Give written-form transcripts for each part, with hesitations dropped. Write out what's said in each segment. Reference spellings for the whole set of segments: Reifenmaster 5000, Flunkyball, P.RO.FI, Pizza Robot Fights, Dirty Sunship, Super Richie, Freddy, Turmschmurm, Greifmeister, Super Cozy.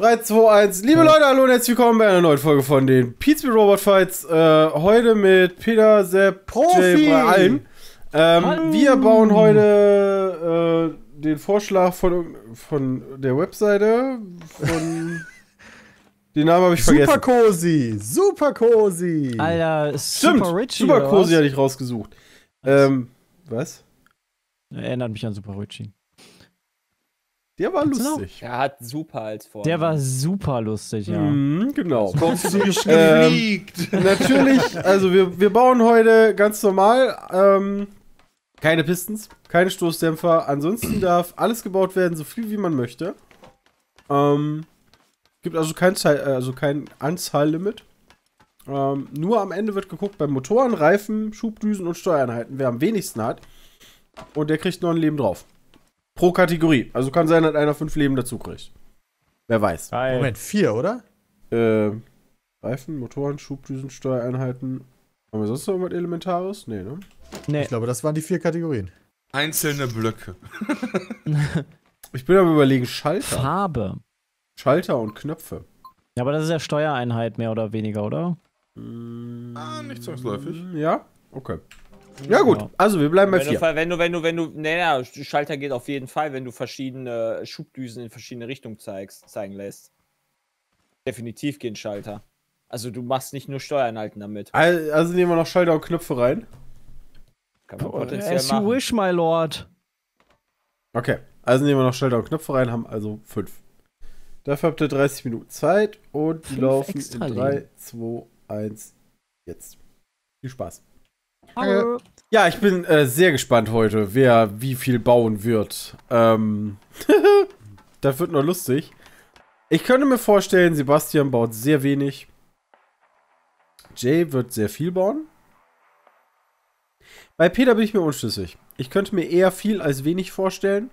3, 2, 1. Liebe Leute, hallo und herzlich willkommen bei einer neuen Folge von den Pizza Robot Fights. Heute mit Peter, Sepp, Profi. Jay, bei allen. Wir bauen heute den Vorschlag von der Webseite. Von den Namen habe ich vergessen. Super Cozy. Super Cozy. Alter, ist stimmt, Super Richie. Super Cozy hatte ich rausgesucht. Was? Erinnert mich an Super Richie. Der war lustig. Er hat super als Vorname. Der war super lustig, ja. Mhm, genau. So gefliegt. Natürlich, also wir bauen heute ganz normal. Keine Pistons, keine Stoßdämpfer. Ansonsten darf alles gebaut werden, so viel wie man möchte. Gibt also kein Anzahllimit. Nur am Ende wird geguckt bei Motoren, Reifen, Schubdüsen und Steuereinheiten, wer am wenigsten hat. Und der kriegt noch ein Leben drauf. Pro Kategorie. Also kann sein, dass einer 5 Leben dazu kriegt. Wer weiß. Moment, 4, oder? Reifen, Motoren, Schubdüsen, Steuereinheiten. Haben wir sonst noch was Elementares? Nee, ne? Nee. Ich glaube, das waren die 4 Kategorien. Einzelne Blöcke. Ich bin am Überlegen, Schalter. Farbe. Schalter und Knöpfe. Ja, aber das ist ja Steuereinheit mehr oder weniger, oder? Nicht zwangsläufig. Ja? Okay. Ja gut, also wir bleiben bei 4. Wenn du, Schalter geht auf jeden Fall, wenn du verschiedene Schubdüsen in verschiedene Richtungen zeigen lässt. Definitiv gehen Schalter. Also du machst nicht nur Steuereinheiten damit. Also nehmen wir noch Schalter und Knöpfe rein. Kann man potenziell machen. As you wish, my lord. Okay, also nehmen wir noch Schalter und Knöpfe rein, haben also 5. Dafür habt ihr 30 Minuten Zeit und die laufen in 3, 2, 1, jetzt. Viel Spaß. Hallo. Ja, ich bin sehr gespannt heute, wer wie viel bauen wird. Das wird nur lustig. Ich könnte mir vorstellen, Sebastian baut sehr wenig. Jay wird sehr viel bauen. Bei Peter bin ich mir unschlüssig. Ich könnte mir eher viel als wenig vorstellen.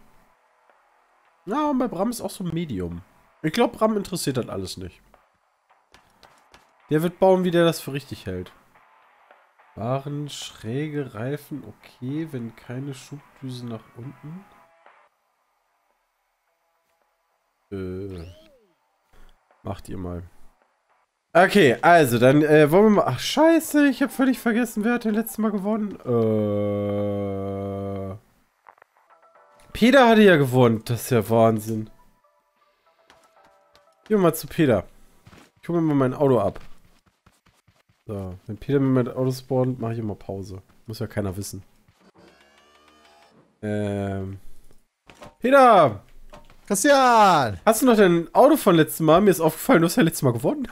Na, und bei Bram ist auch so ein Medium. Ich glaube, Bram interessiert das alles nicht. Der wird bauen, wie der das für richtig hält. Waren schräge Reifen okay, wenn keine Schubdüse nach unten? Macht ihr mal. Okay, also dann wollen wir mal... Ach scheiße, ich habe völlig vergessen, wer hat denn letztes Mal gewonnen? Peter hatte ja gewonnen, das ist ja Wahnsinn. Gehen wir mal zu Peter. Ich hole mir mal mein Auto ab. So, wenn Peter mir mein Auto spawnt, mache ich immer Pause. Muss ja keiner wissen. Peter! Christian! Hast du noch dein Auto von letztem Mal? Mir ist aufgefallen, du hast ja letztes Mal gewonnen.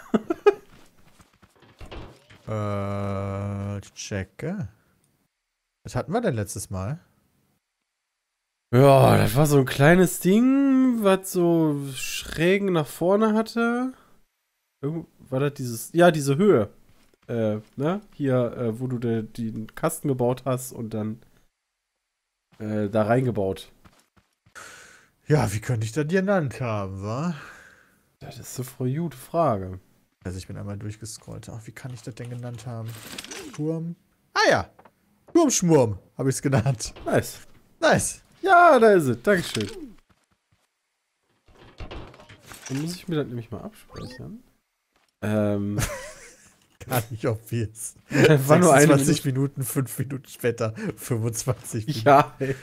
Checke. Was hatten wir denn letztes Mal? Ja, das war so ein kleines Ding, was so schrägen nach vorne hatte. War das dieses... Ja, diese Höhe. Ne? Hier, wo du den Kasten gebaut hast und dann da reingebaut. Ja, wie könnte ich das genannt haben, wa? Das ist eine gute Frage. Also ich bin einmal durchgescrollt. Ach, wie kann ich das denn genannt haben? Turm? Ah ja! Turmschmurm habe ich es genannt. Nice. Nice. Ja, da ist es. Dankeschön. Dann muss ich mir das nämlich mal abspeichern. Gar nicht obvious. War nur 21 Minuten, 5 Minuten später, 25 Minuten. Ja, ey.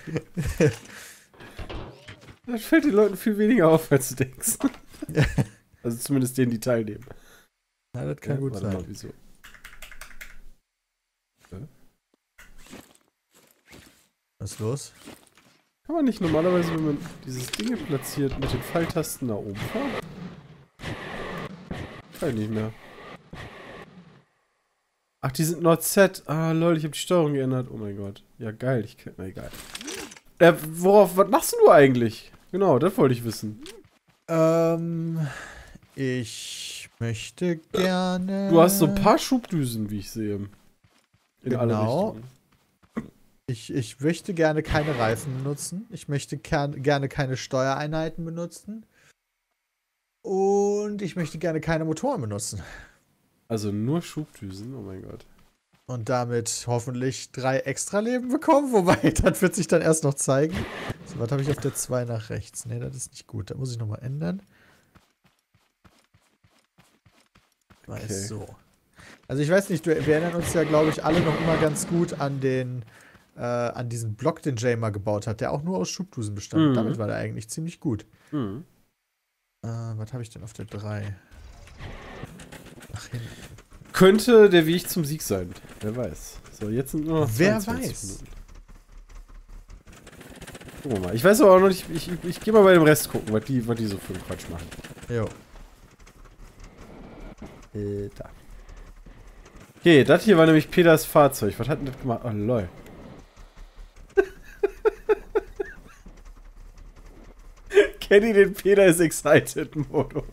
Das fällt den Leuten viel weniger auf, als du denkst. Also zumindest denen, die teilnehmen. Na, das kann gut sein. Mal, wieso? Was ist los? Kann man nicht normalerweise, wenn man dieses Ding platziert, mit den Pfeiltasten nach oben fahren? Kann ich nicht mehr. Ach, die sind Nord-Z. Ah, lol, ich habe die Steuerung geändert. Oh mein Gott. Ja, geil. Na, egal. Was machst du eigentlich? Genau, das wollte ich wissen. Ich möchte gerne... Du hast so ein paar Schubdüsen, wie ich sehe. In alle Richtungen. Ich möchte gerne keine Reifen benutzen. Ich möchte gerne keine Steuereinheiten benutzen. Und ich möchte gerne keine Motoren benutzen. Also nur Schubdüsen, oh mein Gott. Und damit hoffentlich 3 extra Leben bekommen, wobei, das wird sich dann erst noch zeigen. So, was habe ich auf der 2 nach rechts? Ne, das ist nicht gut, da muss ich nochmal ändern. Weil es so. Also ich weiß nicht, wir erinnern uns ja, glaube ich, alle noch immer ganz gut an den, an diesen Block, den Jay mal gebaut hat, der auch nur aus Schubdosen bestand. Mhm. Damit war der eigentlich ziemlich gut. Mhm. Was habe ich denn auf der 3? Ach, hinten. Könnte der Weg zum Sieg sein. Wer weiß. So, jetzt sind nur noch 20 Minuten. Gucken wir mal. Ich weiß aber auch noch nicht, ich gehe mal bei dem Rest gucken, was die so für einen Quatsch machen. Jo. Da. Okay, das hier war nämlich Peters Fahrzeug. Was hat denn das gemacht? Oh, lol. Kenny den Peter ist excited Modus.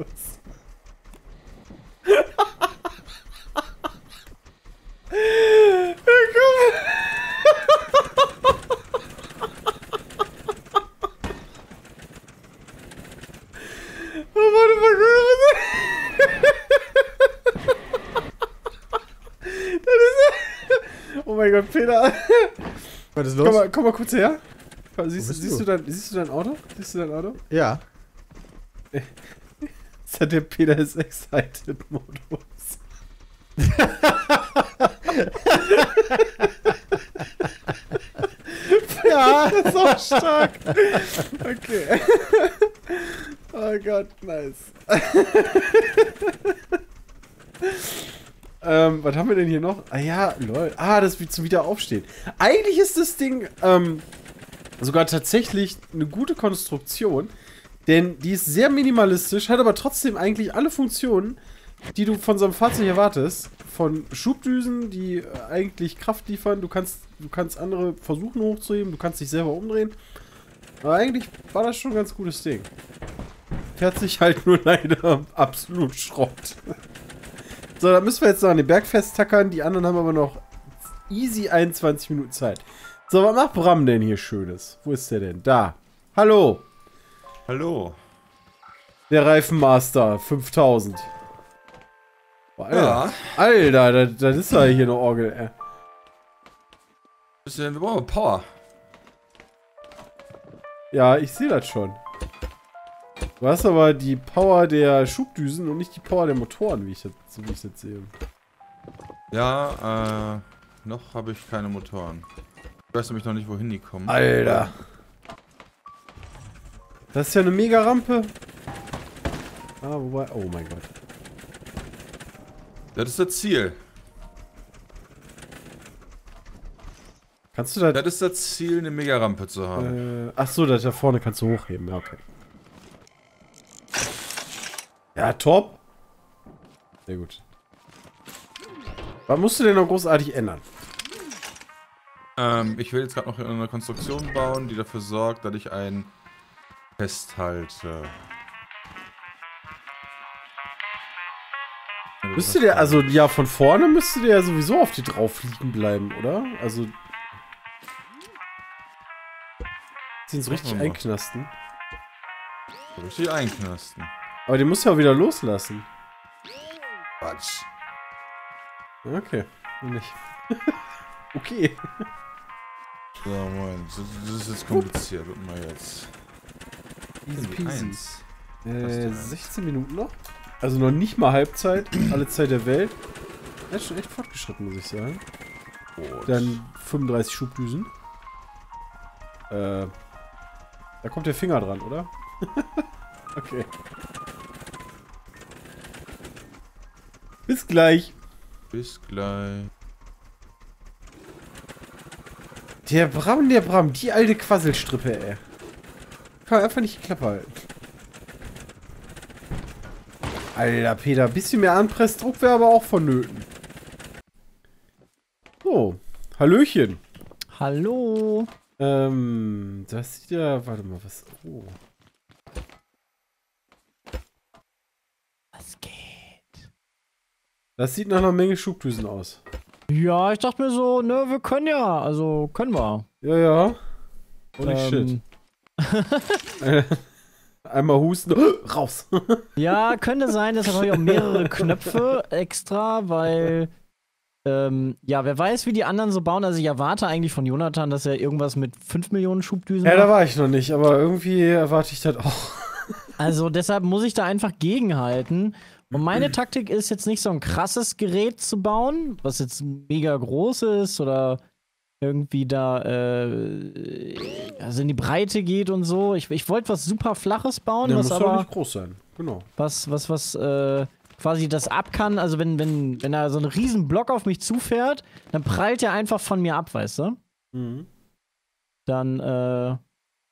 Peter! Was ist los? Komm mal kurz her. Komm, siehst du dein Auto? Ja. Das hat der Peter ist Excited-Modus. Ja, das ist auch stark. Okay. Oh Gott, nice. Was haben wir denn hier noch? Ah ja, lol. Ah, das wird zum Wiederaufstehen. Eigentlich ist das Ding sogar tatsächlich eine gute Konstruktion, denn die ist sehr minimalistisch, hat aber trotzdem eigentlich alle Funktionen, die du von so einem Fahrzeug erwartest. Von Schubdüsen, die eigentlich Kraft liefern. Du kannst andere versuchen hochzuheben, du kannst dich selber umdrehen. Aber eigentlich war das schon ein ganz gutes Ding. Fährt sich halt nur leider absolut Schrott. So, da müssen wir jetzt noch an den Berg festtackern. Die anderen haben aber noch easy 21 Minuten Zeit. So, was macht Bram denn hier Schönes? Wo ist der denn? Da. Hallo. Hallo. Der Reifenmaster 5000. Boah, Alter. Ja. Alter, das ist ja hier eine Orgel, ey. Wir brauchen Power. Ja, ich sehe das schon. Du hast aber die Power der Schubdüsen und nicht die Power der Motoren, wie ich jetzt sehe. Ja, noch habe ich keine Motoren. Ich weiß nämlich noch nicht, wohin die kommen. Alter! Das ist ja eine Mega-Rampe! Ah, wobei... Oh mein Gott. Das ist das Ziel. Kannst du da... Das ist das Ziel, eine Mega-Rampe zu haben. Ach so, das da vorne kannst du hochheben, ja okay. Ja, top. Sehr gut. Was musst du denn noch großartig ändern? Ich will jetzt gerade noch eine Konstruktion bauen, die dafür sorgt, dass ich einen festhalte. Müsste der, also ja, von vorne müsste der sowieso auf die drauf liegen bleiben, oder? Also... Sind so richtig einknasten. Richtig einknasten. Aber den musst du ja wieder loslassen. Quatsch. Okay. Nicht. Okay. So, moin. Das ist jetzt kompliziert. Guck mal jetzt. Easy peasy. 16 Minuten noch. Also noch nicht mal Halbzeit. Alle Zeit der Welt. Das ist schon echt fortgeschritten, muss ich sagen. Gott. Dann 35 Schubdüsen. Da kommt der Finger dran, oder? Okay. Bis gleich. Bis gleich. Der Bram, die alte Quasselstrippe, ey. Kann man einfach nicht die Klappe halten. Alter, Peter, ein bisschen mehr Anpressdruck wäre aber auch vonnöten. So, Hallöchen. Hallo. Das sieht ja... Warte mal, was... Oh. Das sieht nach einer Menge Schubdüsen aus. Ja, ich dachte mir so, ne, wir können ja, also können wir. Ja, ja. Holy shit. Einmal husten, raus. Ja, könnte sein, deshalb habe ich auch mehrere Knöpfe extra, weil, ja, wer weiß, wie die anderen so bauen. Also ich erwarte eigentlich von Jonathan, dass er irgendwas mit 5 Millionen Schubdüsen macht. Ja, da war ich noch nicht, aber irgendwie erwarte ich das auch. Also deshalb muss ich da einfach gegenhalten. Und meine Taktik ist jetzt nicht so ein krasses Gerät zu bauen, was jetzt mega groß ist oder irgendwie da also in die Breite geht und so. Ich wollte was super Flaches bauen, ja, was aber nicht groß sein. Genau. Was quasi das ab kann. Also wenn da so ein riesen Block auf mich zufährt, dann prallt der einfach von mir ab, weißt du? Mhm. Dann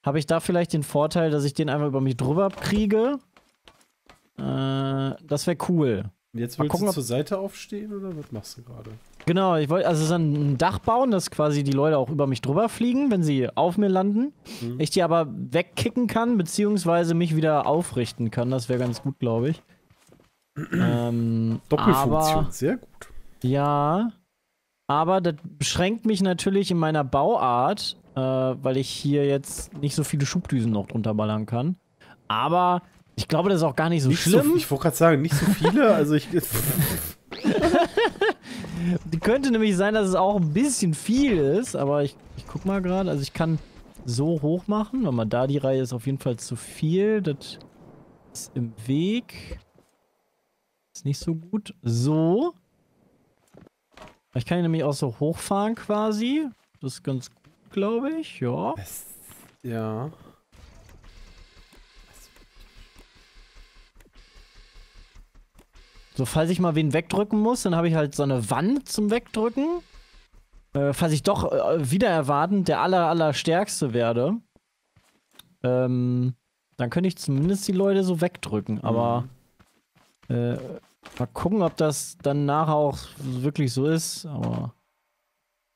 habe ich da vielleicht den Vorteil, dass ich den einfach über mich drüber kriege. Das wäre cool. Jetzt willst du zur Seite aufstehen oder was machst du gerade? Genau, ich wollte also so ein Dach bauen, dass quasi die Leute auch über mich drüber fliegen, wenn sie auf mir landen. Mhm. Ich die aber wegkicken kann, beziehungsweise mich wieder aufrichten kann. Das wäre ganz gut, glaube ich. Doppelfunktion, aber, sehr gut. Ja, aber das beschränkt mich natürlich in meiner Bauart, weil ich hier jetzt nicht so viele Schubdüsen noch drunter ballern kann. Aber ich glaube, das ist auch gar nicht so schlimm. Ich wollte gerade sagen, nicht so viele. Also ich. Könnte nämlich sein, dass es auch ein bisschen viel ist, aber ich guck mal gerade. Also ich kann so hoch machen, weil man da die Reihe ist auf jeden Fall zu viel. Das ist im Weg. Ist nicht so gut. So. Ich kann ihn nämlich auch so hochfahren quasi. Das ist ganz gut, glaube ich. Ja. Ja. So, falls ich mal wen wegdrücken muss, dann habe ich halt so eine Wand zum Wegdrücken. Falls ich doch wieder erwartend der allerstärkste werde, dann könnte ich zumindest die Leute so wegdrücken. Aber mal gucken, ob das dann nachher auch wirklich so ist. Aber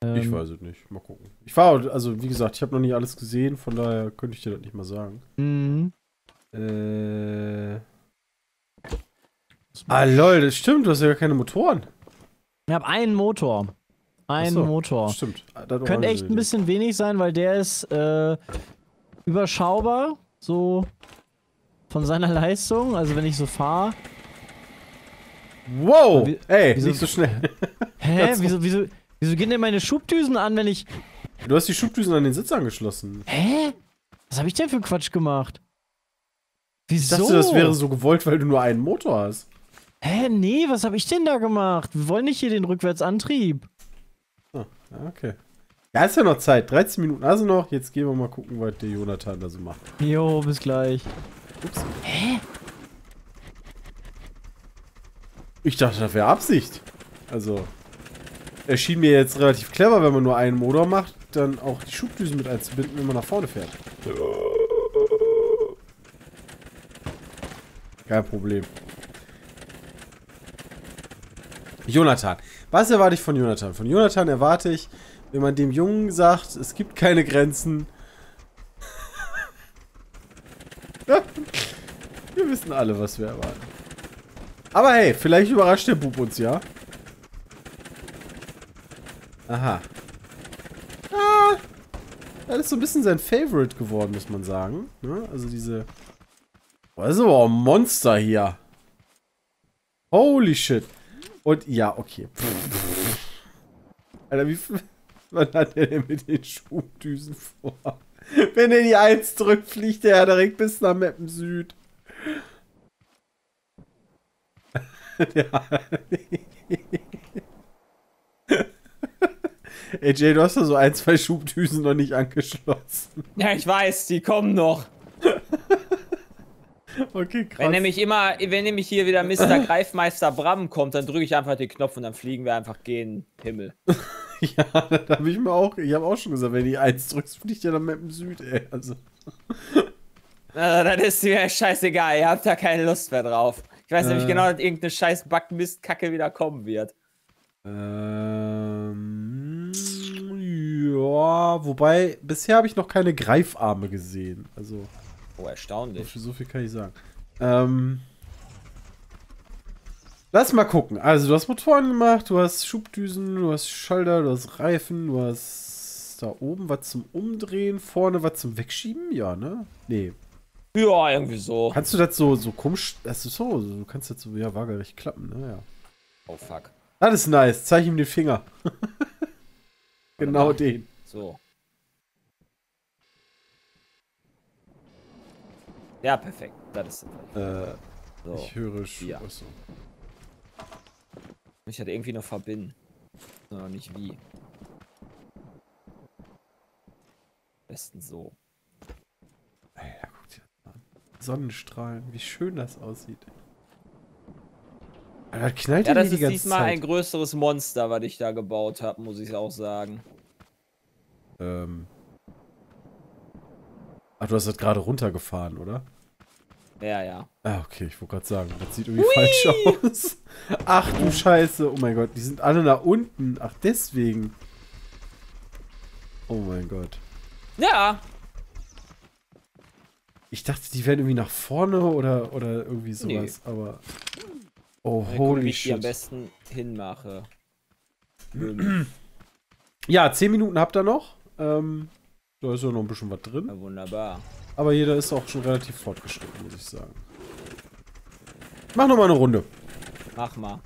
ich weiß es nicht. Mal gucken. Ich war, also wie gesagt, ich habe noch nicht alles gesehen, von daher könnte ich dir das nicht mal sagen. Mhm. Ah lol, das stimmt, du hast ja gar keine Motoren. Ich habe einen Motor. Einen so, Motor. Stimmt. Könnte echt ein bisschen wenig sein, weil der ist überschaubar, so von seiner Leistung. Also wenn ich so fahre. Wow! Ey, wieso, nicht so schnell. Hä? Wieso gehen denn meine Schubdüsen an, wenn ich. Du hast die Schubdüsen an den Sitz angeschlossen. Hä? Was habe ich denn für Quatsch gemacht? Wieso? Ich dachte, das wäre so gewollt, weil du nur einen Motor hast. Hä, nee, was habe ich denn da gemacht? Wir wollen nicht hier den Rückwärtsantrieb. Ah, okay. Da ist ja noch Zeit. 13 Minuten also noch. Jetzt gehen wir mal gucken, was der Jonathan da so macht. Jo, bis gleich. Ups. Hä? Ich dachte, das wäre Absicht. Also, er schien mir jetzt relativ clever, wenn man nur einen Motor macht, dann auch die Schubdüsen mit einzubinden, wenn man nach vorne fährt. Kein Problem. Jonathan. Was erwarte ich von Jonathan? Von Jonathan erwarte ich, wenn man dem Jungen sagt, es gibt keine Grenzen. Wir wissen alle, was wir erwarten. Aber hey, vielleicht überrascht der Bub uns, ja? Aha. Ah, das ist so ein bisschen sein Favorite geworden, muss man sagen. Ne? Also diese... Boah, das ist aber auch ein Monster hier. Holy shit. Und ja, okay. Alter, wie viel... Was hat der denn mit den Schubdüsen vor? Wenn er die 1 drückt, fliegt der direkt bis nach Meppen Süd. Ja. Ey Jay, du hast ja so 1, 2 Schubdüsen noch nicht angeschlossen. Ja, ich weiß, die kommen noch. Okay, krass. Wenn nämlich hier wieder Mr. Greifmeister Bram kommt, dann drücke ich einfach den Knopf und dann fliegen wir einfach gen Himmel. Ja, da habe ich mir auch, ich habe auch schon gesagt, wenn du die 1 drückst, fliegt ja dann mit dem Süd, ey, also. Also, das ist mir scheißegal, ihr habt da keine Lust mehr drauf. Ich weiß nämlich genau, dass irgendeine scheiß Backmistkacke wieder kommen wird. Ja, wobei, bisher habe ich noch keine Greifarme gesehen, also. Oh, erstaunlich. So viel kann ich sagen. Lass mal gucken. Also, du hast Motoren gemacht, du hast Schubdüsen, du hast Schalter, du hast Reifen, du hast da oben was zum Umdrehen, vorne was zum Wegschieben, ja, ne? Nee. Ja, irgendwie so. Kannst du das so komisch... Das ist so, du kannst das so, ja, waagerecht klappen, ne? Ja. Oh, fuck. Das ist nice, zeig ihm den Finger. Genau den. So. Ja, perfekt. Das ist super. So. Ich höre schon. Ja. Achso. Ich hatte irgendwie noch verbinden. Na, nicht wie. Besten so. Hey, ja, guck dir das an. Sonnenstrahlen, wie schön das aussieht. Aber das knallt ja, das ist die ganze diesmal Zeit. Ein größeres Monster, was ich da gebaut habe, muss ich auch sagen. Ach, du hast das gerade runtergefahren, oder? Ja, ja. Ah, okay, ich wollte gerade sagen, das sieht irgendwie falsch aus. Ach du Scheiße, oh mein Gott, die sind alle nach unten. Ach, deswegen. Oh mein Gott. Ja. Ich dachte, die wären irgendwie nach vorne oder irgendwie sowas, nee. Aber... Oh, holy gucken, wie ich shit. Die am besten hinmache. Ja, 10 Minuten habt ihr noch. Da ist ja noch ein bisschen was drin. Ja, wunderbar. Aber jeder ist auch schon relativ fortgeschritten, muss ich sagen. Mach nochmal eine Runde. Mach mal.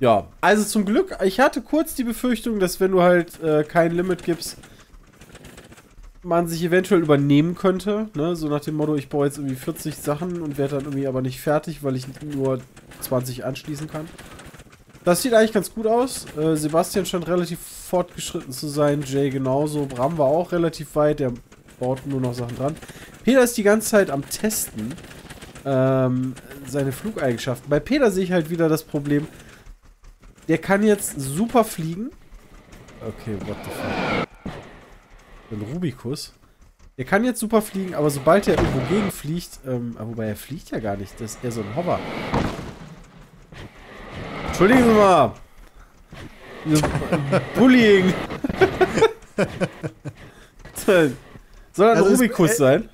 Ja, also zum Glück, ich hatte kurz die Befürchtung, dass wenn du halt kein Limit gibst, man sich eventuell übernehmen könnte, ne? So nach dem Motto, ich baue jetzt irgendwie 40 Sachen und werde dann irgendwie aber nicht fertig, weil ich nur 20 anschließen kann. Das sieht eigentlich ganz gut aus. Sebastian scheint relativ fortgeschritten zu sein, Jay genauso, Bram war auch relativ weit, der baut nur noch Sachen dran. Peter ist die ganze Zeit am Testen seine Flugeigenschaften. Bei Peter sehe ich halt wieder das Problem, der kann jetzt super fliegen. Okay, what the fuck. Ein Rubikus. Der kann jetzt super fliegen, aber sobald er irgendwo gegenfliegt, wobei er fliegt ja gar nicht, das ist eher so ein Hover. Entschuldigen Sie mal! Bullying! Soll das ein Rubikus sein?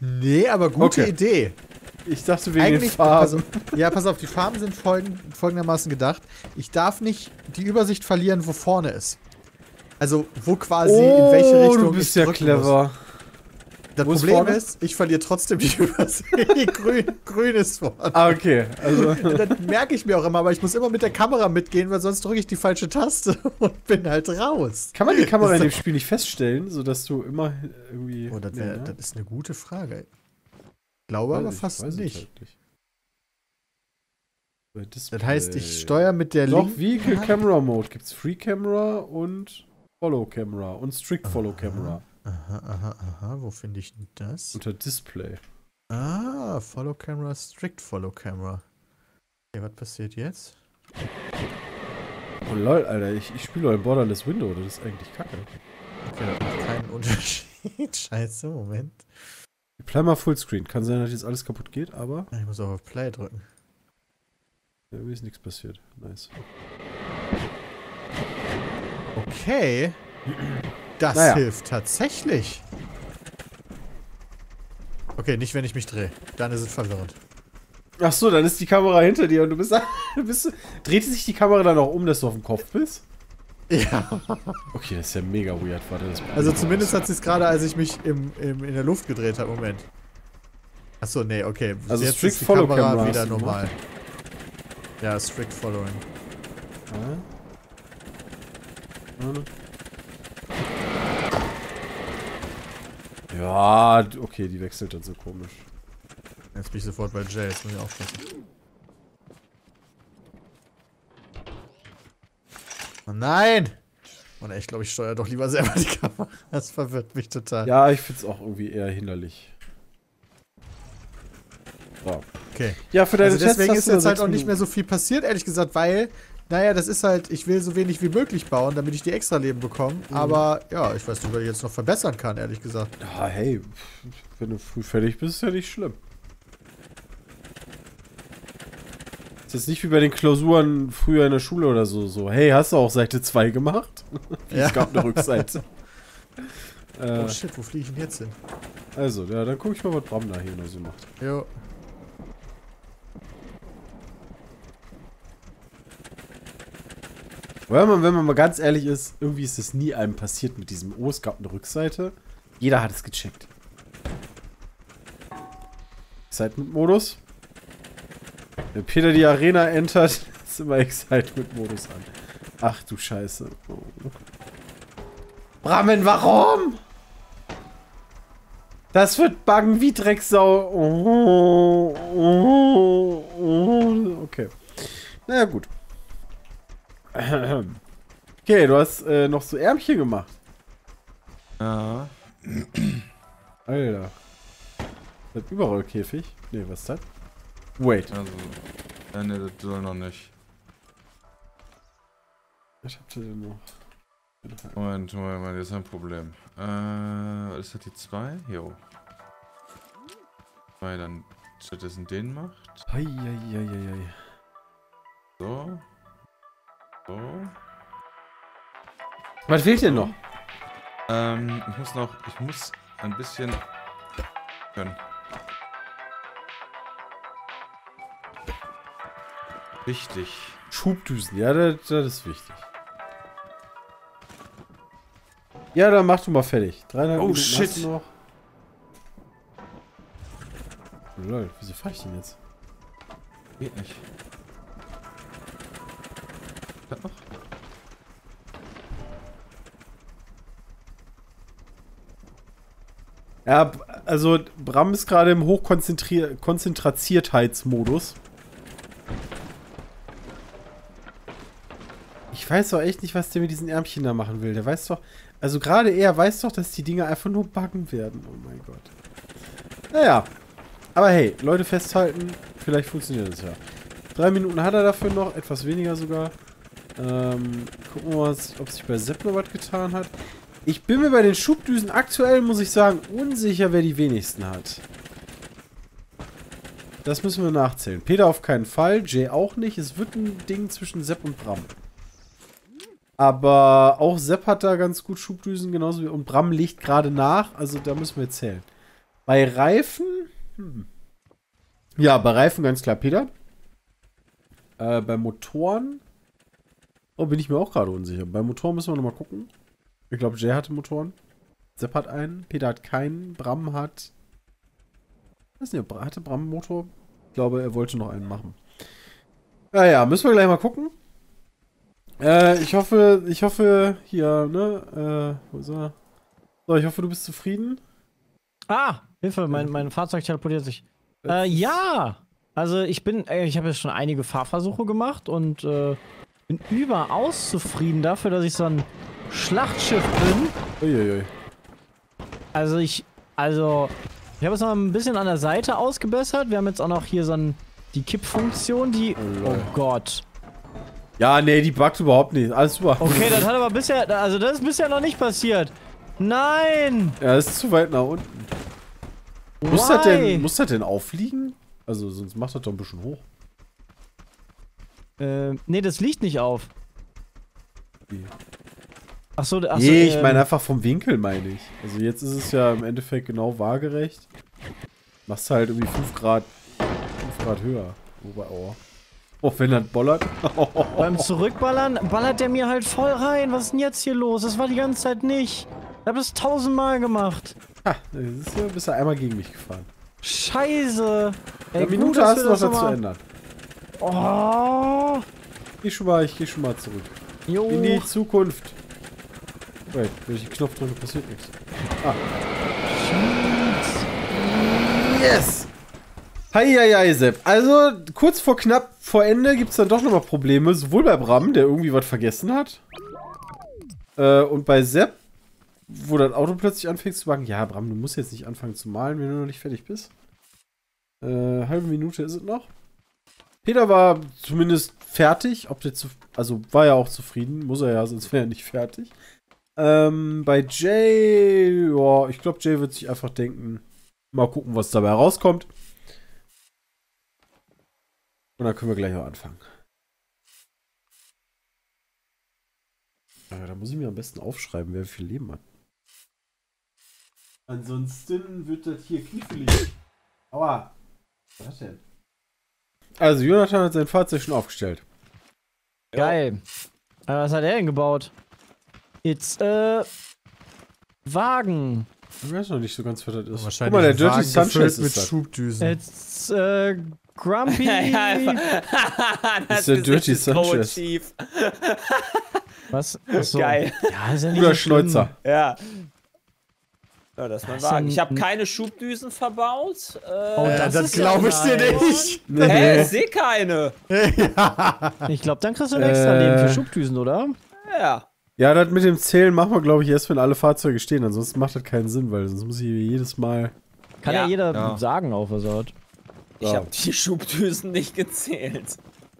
Nee, aber gute Idee. Ich dachte wegen den Farben. Ja, pass auf, die Farben sind folgendermaßen gedacht. Ich darf nicht die Übersicht verlieren, wo vorne ist. Also, wo quasi, in welche Richtung du bist ich drücken ja clever. Muss. Das Problem ist, ich verliere trotzdem die Übersicht. Grün ist vorne. Ah, okay. Also. Das merke ich mir auch immer, aber ich muss immer mit der Kamera mitgehen, weil sonst drücke ich die falsche Taste und bin halt raus. Kann man die Kamera in dem Spiel nicht feststellen, sodass du immer irgendwie... Oh, das, ja, das ist eine gute Frage, ey. Ich glaube aber fast nicht. Das heißt, ich steuere mit der linken... Doch, Vehicle Camera Mode gibt es Free Camera und Follow Camera und Strict Follow Camera. Aha, wo finde ich denn das? Unter Display. Ah, Follow Camera, Strict Follow Camera. Okay, was passiert jetzt? Oh lol, Alter, ich spiele ein Borderless Window, das ist eigentlich kacke. Okay, das macht keinen Unterschied. Scheiße, Moment. Play mal Fullscreen. Kann sein, dass jetzt alles kaputt geht, aber... Ich muss auch auf Play drücken. Ja, mir ist nichts passiert. Nice. Okay. Das hilft tatsächlich. Okay, nicht wenn ich mich drehe. Dann ist es verwirrend. Ach so, dann ist die Kamera hinter dir und du bist... Dreht sich die Kamera dann auch um, dass du auf dem Kopf bist? Ja. Okay, das ist ja mega weird. Warte, das also zumindest hat sie es gerade, als ich mich in der Luft gedreht habe. Moment. Achso, nee, okay. Also jetzt strict ist die follow Kamera wieder normal. Ja, strict following. Ja, okay, die wechselt dann so komisch. Jetzt bin ich sofort bei Jay, jetzt muss ich aufpassen. Oh nein! Und ich glaube, ich steuere doch lieber selber die Kamera. Das verwirrt mich total. Ja, ich finde es auch irgendwie eher hinderlich. So. Okay. Ja, für deine also deswegen ist jetzt halt auch nicht mehr so viel passiert, ehrlich gesagt, weil, naja, das ist halt, ich will so wenig wie möglich bauen, damit ich die extra Leben bekomme. Mhm. Aber, ja, ich weiß nicht, was ich jetzt noch verbessern kann, ehrlich gesagt. Ja, hey, wenn du früh fertig bist, ist ja nicht schlimm. Ist nicht wie bei den Klausuren früher in der Schule oder so. Hey, hast du auch Seite 2 gemacht? Ja. Es gab eine Rückseite. Oh shit, wo fliege ich denn jetzt hin? Also, ja, dann gucke ich mal, was Bram da hier noch so macht. Jo. Wenn man mal ganz ehrlich ist, irgendwie ist es nie einem passiert mit diesem es gab eine Rückseite. Jeder hat es gecheckt. Excitement-Modus. Wenn Peter die Arena entert, ist immer Excitement-Modus an. Ach du Scheiße. Oh. Brammen, warum? Das wird buggen wie Drecksau. Oh, oh, oh. Okay. Na gut. Okay, du hast noch so Ärmchen gemacht. Ja. Alter. Das ist überall Käfig. Nee, was ist das? Wait. Also, nee, das soll noch nicht. Ich hab das noch. Moment, Moment, Moment, das ist ein Problem. Ist das die 2? Jo. Weil dann stattdessen den macht. Hei, hei, hei, hei. So. So. Was fehlt denn noch? Ich muss noch, ein bisschen können. Wichtig. Schubdüsen, ja, das ist wichtig. Ja, dann mach du mal fertig. 300 oh, Minuten shit. Hast du noch. Oh, lol, wieso fahr ich denn jetzt? Geht nicht. Das noch? Ja, also Bram ist gerade im Hochkonzentriertheitsmodus. Ich weiß doch echt nicht, was der mit diesen Ärmchen da machen will. Der weiß doch... Also gerade er weiß doch, dass die Dinger einfach nur buggen werden. Oh mein Gott. Naja. Aber hey, Leute festhalten. Vielleicht funktioniert das ja. 3 Minuten hat er dafür noch. Etwas weniger sogar. Gucken wir mal, ob sich bei Sepp noch was getan hat. Ich bin mir bei den Schubdüsen aktuell, muss ich sagen, unsicher, wer die wenigsten hat. Das müssen wir nachzählen. Peter auf keinen Fall. Jay auch nicht. Es wird ein Ding zwischen Sepp und Bram. Aber auch Sepp hat da ganz gut Schubdüsen, genauso wie... Und Bram liegt gerade nach, also da müssen wir zählen. Bei Reifen... Hm. Ja, bei Reifen ganz klar Peter. Bei Motoren... Oh, bin ich mir auch gerade unsicher. Bei Motoren müssen wir nochmal gucken. Ich glaube, Jay hatte Motoren. Sepp hat einen, Peter hat keinen, Bram hat... Ich weiß nicht, hatte Bram einen Motor? Ich glaube, er wollte noch einen machen. Naja, müssen wir gleich mal gucken. Ich hoffe, hier, ne, wo ist er? So, ich hoffe, du bist zufrieden. Ah, Hilfe, mein Fahrzeug teleportiert sich. Ja! Also, ich habe jetzt schon einige Fahrversuche gemacht und, bin überaus zufrieden dafür, dass ich so ein Schlachtschiff bin. Uiuiui. Ich habe es noch ein bisschen an der Seite ausgebessert. Wir haben jetzt auch noch hier so ein, die Kippfunktion, die, oh Gott. Ja, nee, die buggt überhaupt nicht. Alles super. Okay, das hat aber bisher... Also das ist bisher noch nicht passiert. Nein! Ja, das ist zu weit nach unten. Muss das denn auffliegen? Also sonst macht das doch ein bisschen hoch. Nee, das liegt nicht auf. Ach so, nee, ich meine einfach vom Winkel, meine ich. Also jetzt ist es ja im Endeffekt genau waagerecht. Machst halt irgendwie 5 Grad höher. Wobei, oh. Oh, wenn er bollert. Beim Zurückballern ballert der mir halt voll rein. Was ist denn jetzt hier los? Das war die ganze Zeit nicht. Ich hab das 1000-mal gemacht. Ha, bist du einmal gegen mich gefahren. Scheiße. Eine Minute hast du noch dazu ändern. Oh. Ich geh schon mal zurück. Jo. In die Zukunft. Wait, wenn ich den Knopf drücke, passiert nichts. Ah. Shit. Yes. Heieiei, Sepp. Also, kurz vor knapp vor Ende gibt es dann doch nochmal Probleme. Sowohl bei Bram, der irgendwie was vergessen hat. Und bei Sepp, wo das Auto plötzlich anfängt zu wagen. Ja, Bram, du musst jetzt nicht anfangen zu malen, wenn du noch nicht fertig bist. Halbe Minute ist es noch. Peter war zumindest fertig. Also, war ja auch zufrieden. Muss er ja, sonst wäre er nicht fertig. Bei Jay... Ja, ich glaube, Jay wird sich einfach denken. Mal gucken, was dabei rauskommt. Und dann können wir gleich auch anfangen. Ja, da muss ich mir am besten aufschreiben, wer viel Leben hat. Ansonsten wird das hier knifflig. Aua. Was hat denn? Also, Jonathan hat sein Fahrzeug schon aufgestellt. Geil. Ja. Was hat er denn gebaut? Jetzt, Wagen. Ich weiß noch nicht so ganz, was das ist. Wahrscheinlich. Guck mal, der Dirty Sunship ist mit Schubdüsen. Jetzt, Grumpy! Das ist der Dirty Sunship. Was? Achso. Geil. Ja, ist ja nicht so schlimm. Schnäuzer. Ja. Ja, das ist mein Wagen. Ich habe keine Schubdüsen verbaut. Oh, das glaube ich dir nicht. Nee. Hä, ich sehe keine. Ja. Ich glaube, dann kriegst du ein extra Leben für Schubdüsen, oder? Ja. Ja, das mit dem Zählen machen wir, glaube ich, erst, wenn alle Fahrzeuge stehen. Ansonsten macht das keinen Sinn, weil sonst muss ich jedes Mal... Kann ja, jeder sagen, auch was er hat. Ich habe die Schubdüsen nicht gezählt.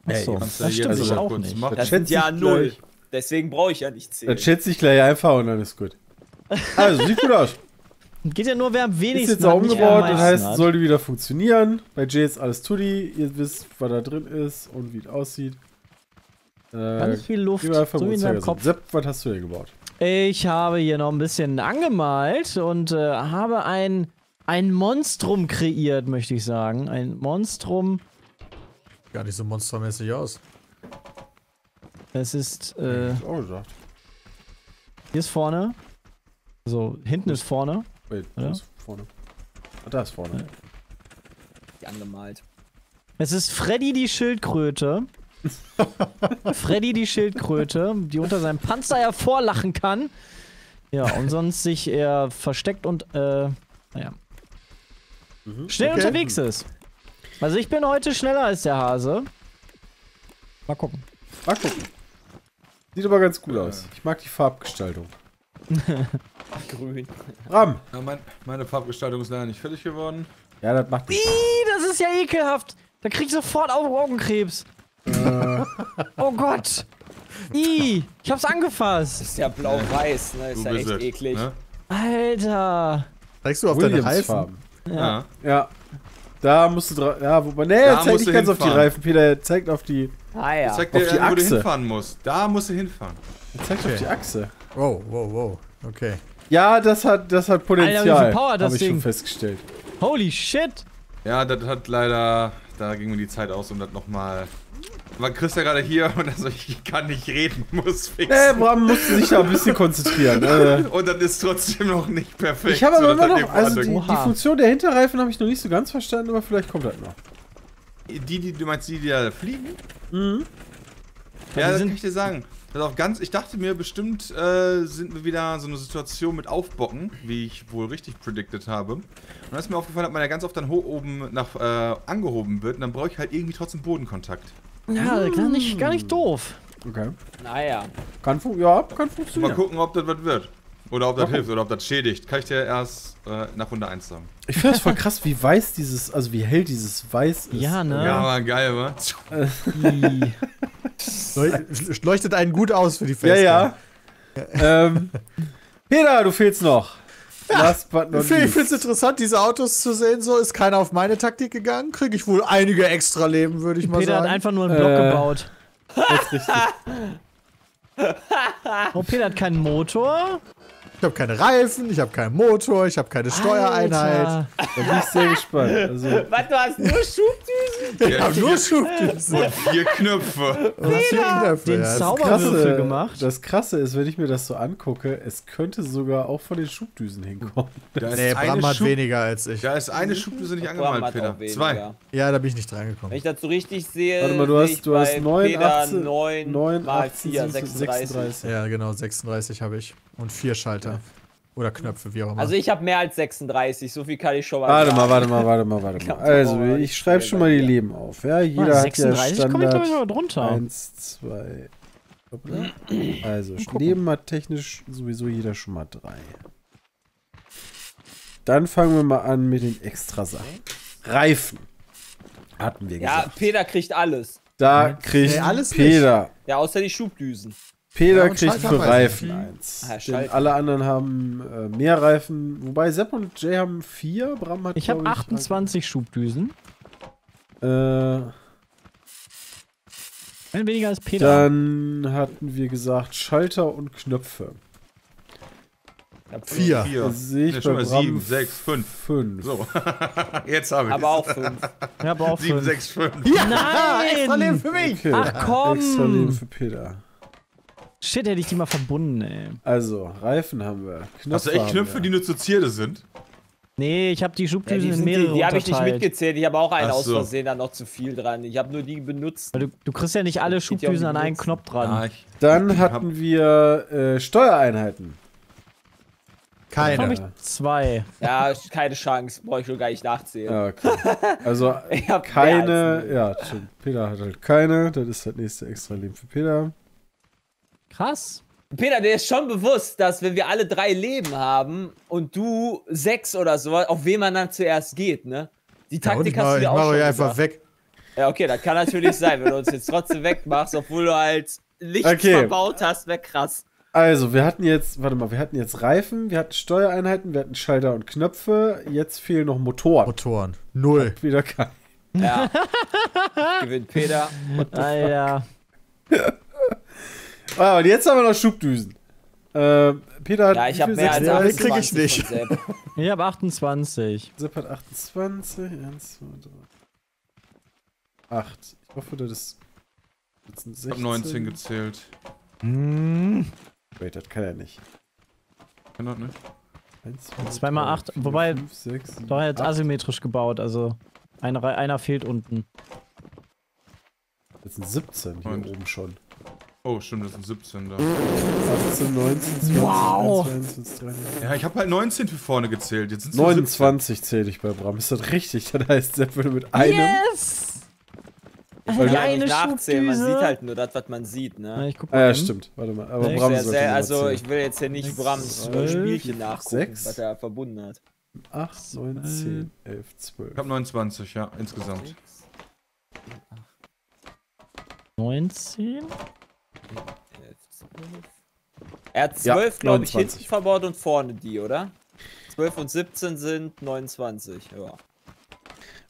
Achso, das stimmt ich auch nicht. Das sind ja 0. Deswegen brauche ich ja nicht zählen. Dann schätze ich gleich einfach und dann ist gut. Also, sieht gut aus. Geht ja nur, wer am wenigsten. Ist jetzt umgebaut, das heißt, sollte wieder funktionieren. Bei Jay ist alles Tutti. Ihr wisst, was da drin ist und wie es aussieht. Ganz viel Luft, so wie in seinem Kopf. Sepp, was hast du hier gebaut? Ich habe hier noch ein bisschen angemalt und habe ein Monstrum kreiert, möchte ich sagen. Ein Monstrum. Gar nicht so monstermäßig aus. Es ist, hier ist vorne. So, hinten ist vorne. Wait, da ist vorne. Ah, da ist vorne. Ja. Die angemalt. Es ist Freddy die Schildkröte. Freddy die Schildkröte, die unter seinem Panzer hervorlachen kann. Ja, und sonst sich eher versteckt und, naja. Mhm, schnell unterwegs ist. Also ich bin heute schneller als der Hase. Mal gucken. Mal gucken. Sieht aber ganz cool aus. Ich mag die Farbgestaltung. Grün. Ram! Ja, meine Farbgestaltung ist leider nicht fertig geworden. Ja, das macht... Ih, das ist ja ekelhaft! Da krieg ich sofort Augenkrebs. Oh Gott! Ih, ich hab's angefasst. Das ist ja blau-weiß, ne? Ist ja echt eklig. Ne? Alter! Trägst du auf deine Reifen? Ja. Ja. Da musst du drauf. Ja, wobei. Nee, er zeigt nicht ganz auf die Reifen, Peter. Er zeigt auf die. Ah ja. Er zeigt auf die Achse, wo du hinfahren musst. Da musst du hinfahren. Er zeigt auf die Achse. Wow, wow, wow. Okay. Ja, das hat Potenzial. Alter, wie viel Power das Ding. Hab ich schon festgestellt. Holy shit! Ja, das hat leider. Da ging mir die Zeit aus, um das nochmal. Man kriegst ja gerade hier und also ich kann nicht reden, muss fixen. Bram musste sich da ein bisschen konzentrieren. Und dann ist trotzdem noch nicht perfekt. Ich habe aber immer noch, also die Funktion der Hinterreifen habe ich noch nicht so ganz verstanden, aber vielleicht kommt das noch. Du meinst die da fliegen? Mhm. Ja, das kann ich dir sagen. Das auch ganz, ich dachte mir, bestimmt sind wir wieder so eine Situation mit Aufbocken, wie ich wohl richtig predicted habe. Und dann ist mir aufgefallen, dass man ja ganz oft dann hoch oben nach angehoben wird und dann brauche ich halt irgendwie trotzdem Bodenkontakt. Ja, gar nicht doof. Okay. Naja. Kann funktionieren. Mal gucken, ob das was wird. Oder ob das hilft oder ob das schädigt. Kann ich dir erst nach Runde 1 sagen. Ich finde das voll krass, wie weiß dieses, also wie hell dieses Weiß ist. Ja, ne? Ja, war geil, wa? Leuchtet einen gut aus für die Feste. Ja, ja. Peter, du fehlst noch. Last but not least. Ich finde es interessant, diese Autos zu sehen. So ist keiner auf meine Taktik gegangen. Kriege ich wohl einige extra Leben, würde ich mal sagen. Peter hat einfach nur einen Block gebaut. Das ist richtig. Oh, Peter hat keinen Motor. Ich habe keine Reifen, ich habe keinen Motor, ich habe keine Steuereinheit. Da bin ich sehr gespannt. Also was, du hast nur Schubdüsen? Ich habe nur Schubdüsen. Und 4 Knöpfe. Was für ihn dafür? Den Zauberwürfel gemacht. Das Krasse ist, wenn ich mir das so angucke, es könnte sogar auch von den Schubdüsen hinkommen. Nee, Bram hat weniger als ich. Da ist eine Schubdüse nicht angemalt, Peter. 2. Ja, da bin ich nicht drangekommen. Wenn ich das so richtig sehe, warte mal, du hast 9 mal 4, 36. Ja, genau, 36 habe ich. Und 4 Schalter. Oder Knöpfe, wie auch immer. Also ich habe mehr als 36, so viel kann ich schon mal sagen. Warte mal. Also ich schreibe schon mal die Leben auf. Ja, jeder hat ja Standard. Komme ich glaube ich noch drunter. 1, 2, also Leben hat technisch sowieso jeder schon mal 3. Dann fangen wir mal an mit den Extrasachen. Reifen. Hatten wir gesagt. Ja, Peter kriegt alles. Da kriegt alles Peter. Nicht. Ja, außer die Schubdüsen. Peter kriegt für Reifen 1. Denn alle anderen haben mehr Reifen. Wobei Sepp und Jay haben 4. Bram hat, ich habe 28 Schubdüsen. Ein weniger als Peter. Dann hatten wir gesagt Schalter und Knöpfe. 4. Sehe ich bei Bram 7, 6, 5. So. Jetzt habe ich aber auch 5. Ich habe auch 7, 6, 5. Ja, nein! Extra Leben für mich! Okay. Ach komm! Extra Leben für Peter. Shit, hätte ich die mal verbunden, ey. Also, Reifen haben wir. Knöpfe. Hast du echt Knöpfe, die nur zur Zierde sind? Nee, ich habe die Schubdüsen in mehrere. Die habe ich nicht mitgezählt. Ich habe auch einen aus Versehen da noch zu viel dran. Ich habe nur die benutzt. Du kriegst ja nicht alle Schubdüsen an einen Knopf dran. Dann hatten wir Steuereinheiten. Keine. Dann hab ich 2. Ja, keine Chance. Brauche ich schon gar nicht nachzählen. Okay. Also, ich hab keine. Ja, Peter hat halt keine. Das ist das nächste extra Leben für Peter. Krass. Peter, dir ist schon bewusst, dass wenn wir alle 3 Leben haben und du 6 oder so, auf wen man dann zuerst geht, ne? Die Taktik ja, hast du dir auch schon. Ich mach euch einfach weg. Ja, okay, das kann natürlich sein, wenn du uns jetzt trotzdem wegmachst, obwohl du halt Licht verbaut hast, wäre krass. Also, wir hatten jetzt, warte mal, wir hatten jetzt Reifen, wir hatten Steuereinheiten, wir hatten Schalter und Knöpfe, jetzt fehlen noch Motoren. Motoren. 0. Wieder kein. Ja. Gewinnt Peter. Naja. Ah, und jetzt haben wir noch Schubdüsen. Peter hat. Ja, ich habe mehr als 28. Krieg ich nicht. Ich habe 28. Sepp hat 28. 1, 2, 3. 8. Ich hoffe, das ist. Ich habe 19 gezählt. Hm. Wait, das kann er nicht. Kann er nicht. 1, 2, 2 mal 8. Wobei, 5, 6, 7, doch jetzt 8. Asymmetrisch gebaut, also einer fehlt unten. Das sind 17 hier und oben schon. Oh, stimmt, das sind 17 da. 18, 19, 20, wow. 21, 23. Ja, ich hab halt 19 für vorne gezählt. Jetzt sind 29 zähle ich bei Bram. Ist das richtig? Das heißt, Sepp würde mit einem. Yes! Weil du eine nachzählen. Man sieht halt nur das, was man sieht, ne? Ja, ich guck mal stimmt. Warte mal. Aber Bram ist also, ich will jetzt hier nicht Brams Spielchen nachgucken, 6, was er verbunden hat. 8, 9, 10, 11, 12. Ich hab 29, ja, insgesamt. 6, 19? Er hat 12, ja, glaube ich, hinten verbaut und vorne die, oder? 12 und 17 sind 29, ja.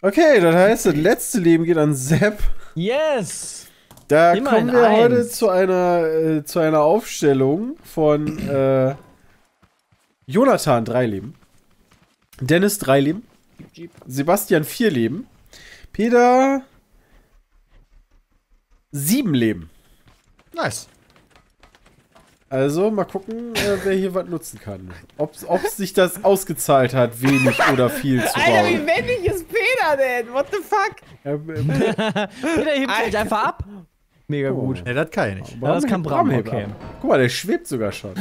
Okay, das heißt, das letzte Leben geht an Sepp. Yes! Da immer kommen wir heute zu einer Aufstellung von Jonathan 3 Leben, Dennis 3 Leben, Sebastian 4 Leben, Peter 7 Leben. Nice. Also, mal gucken, wer hier was nutzen kann. Ob sich das ausgezahlt hat, wenig oder viel zu bauen. Alter, wie männlich ist Peter denn? What the fuck? Peter hebt sich einfach ab. Mega gut. Ne, das kann ich nicht. Das kann Bram, okay. Guck mal, der schwebt sogar schon.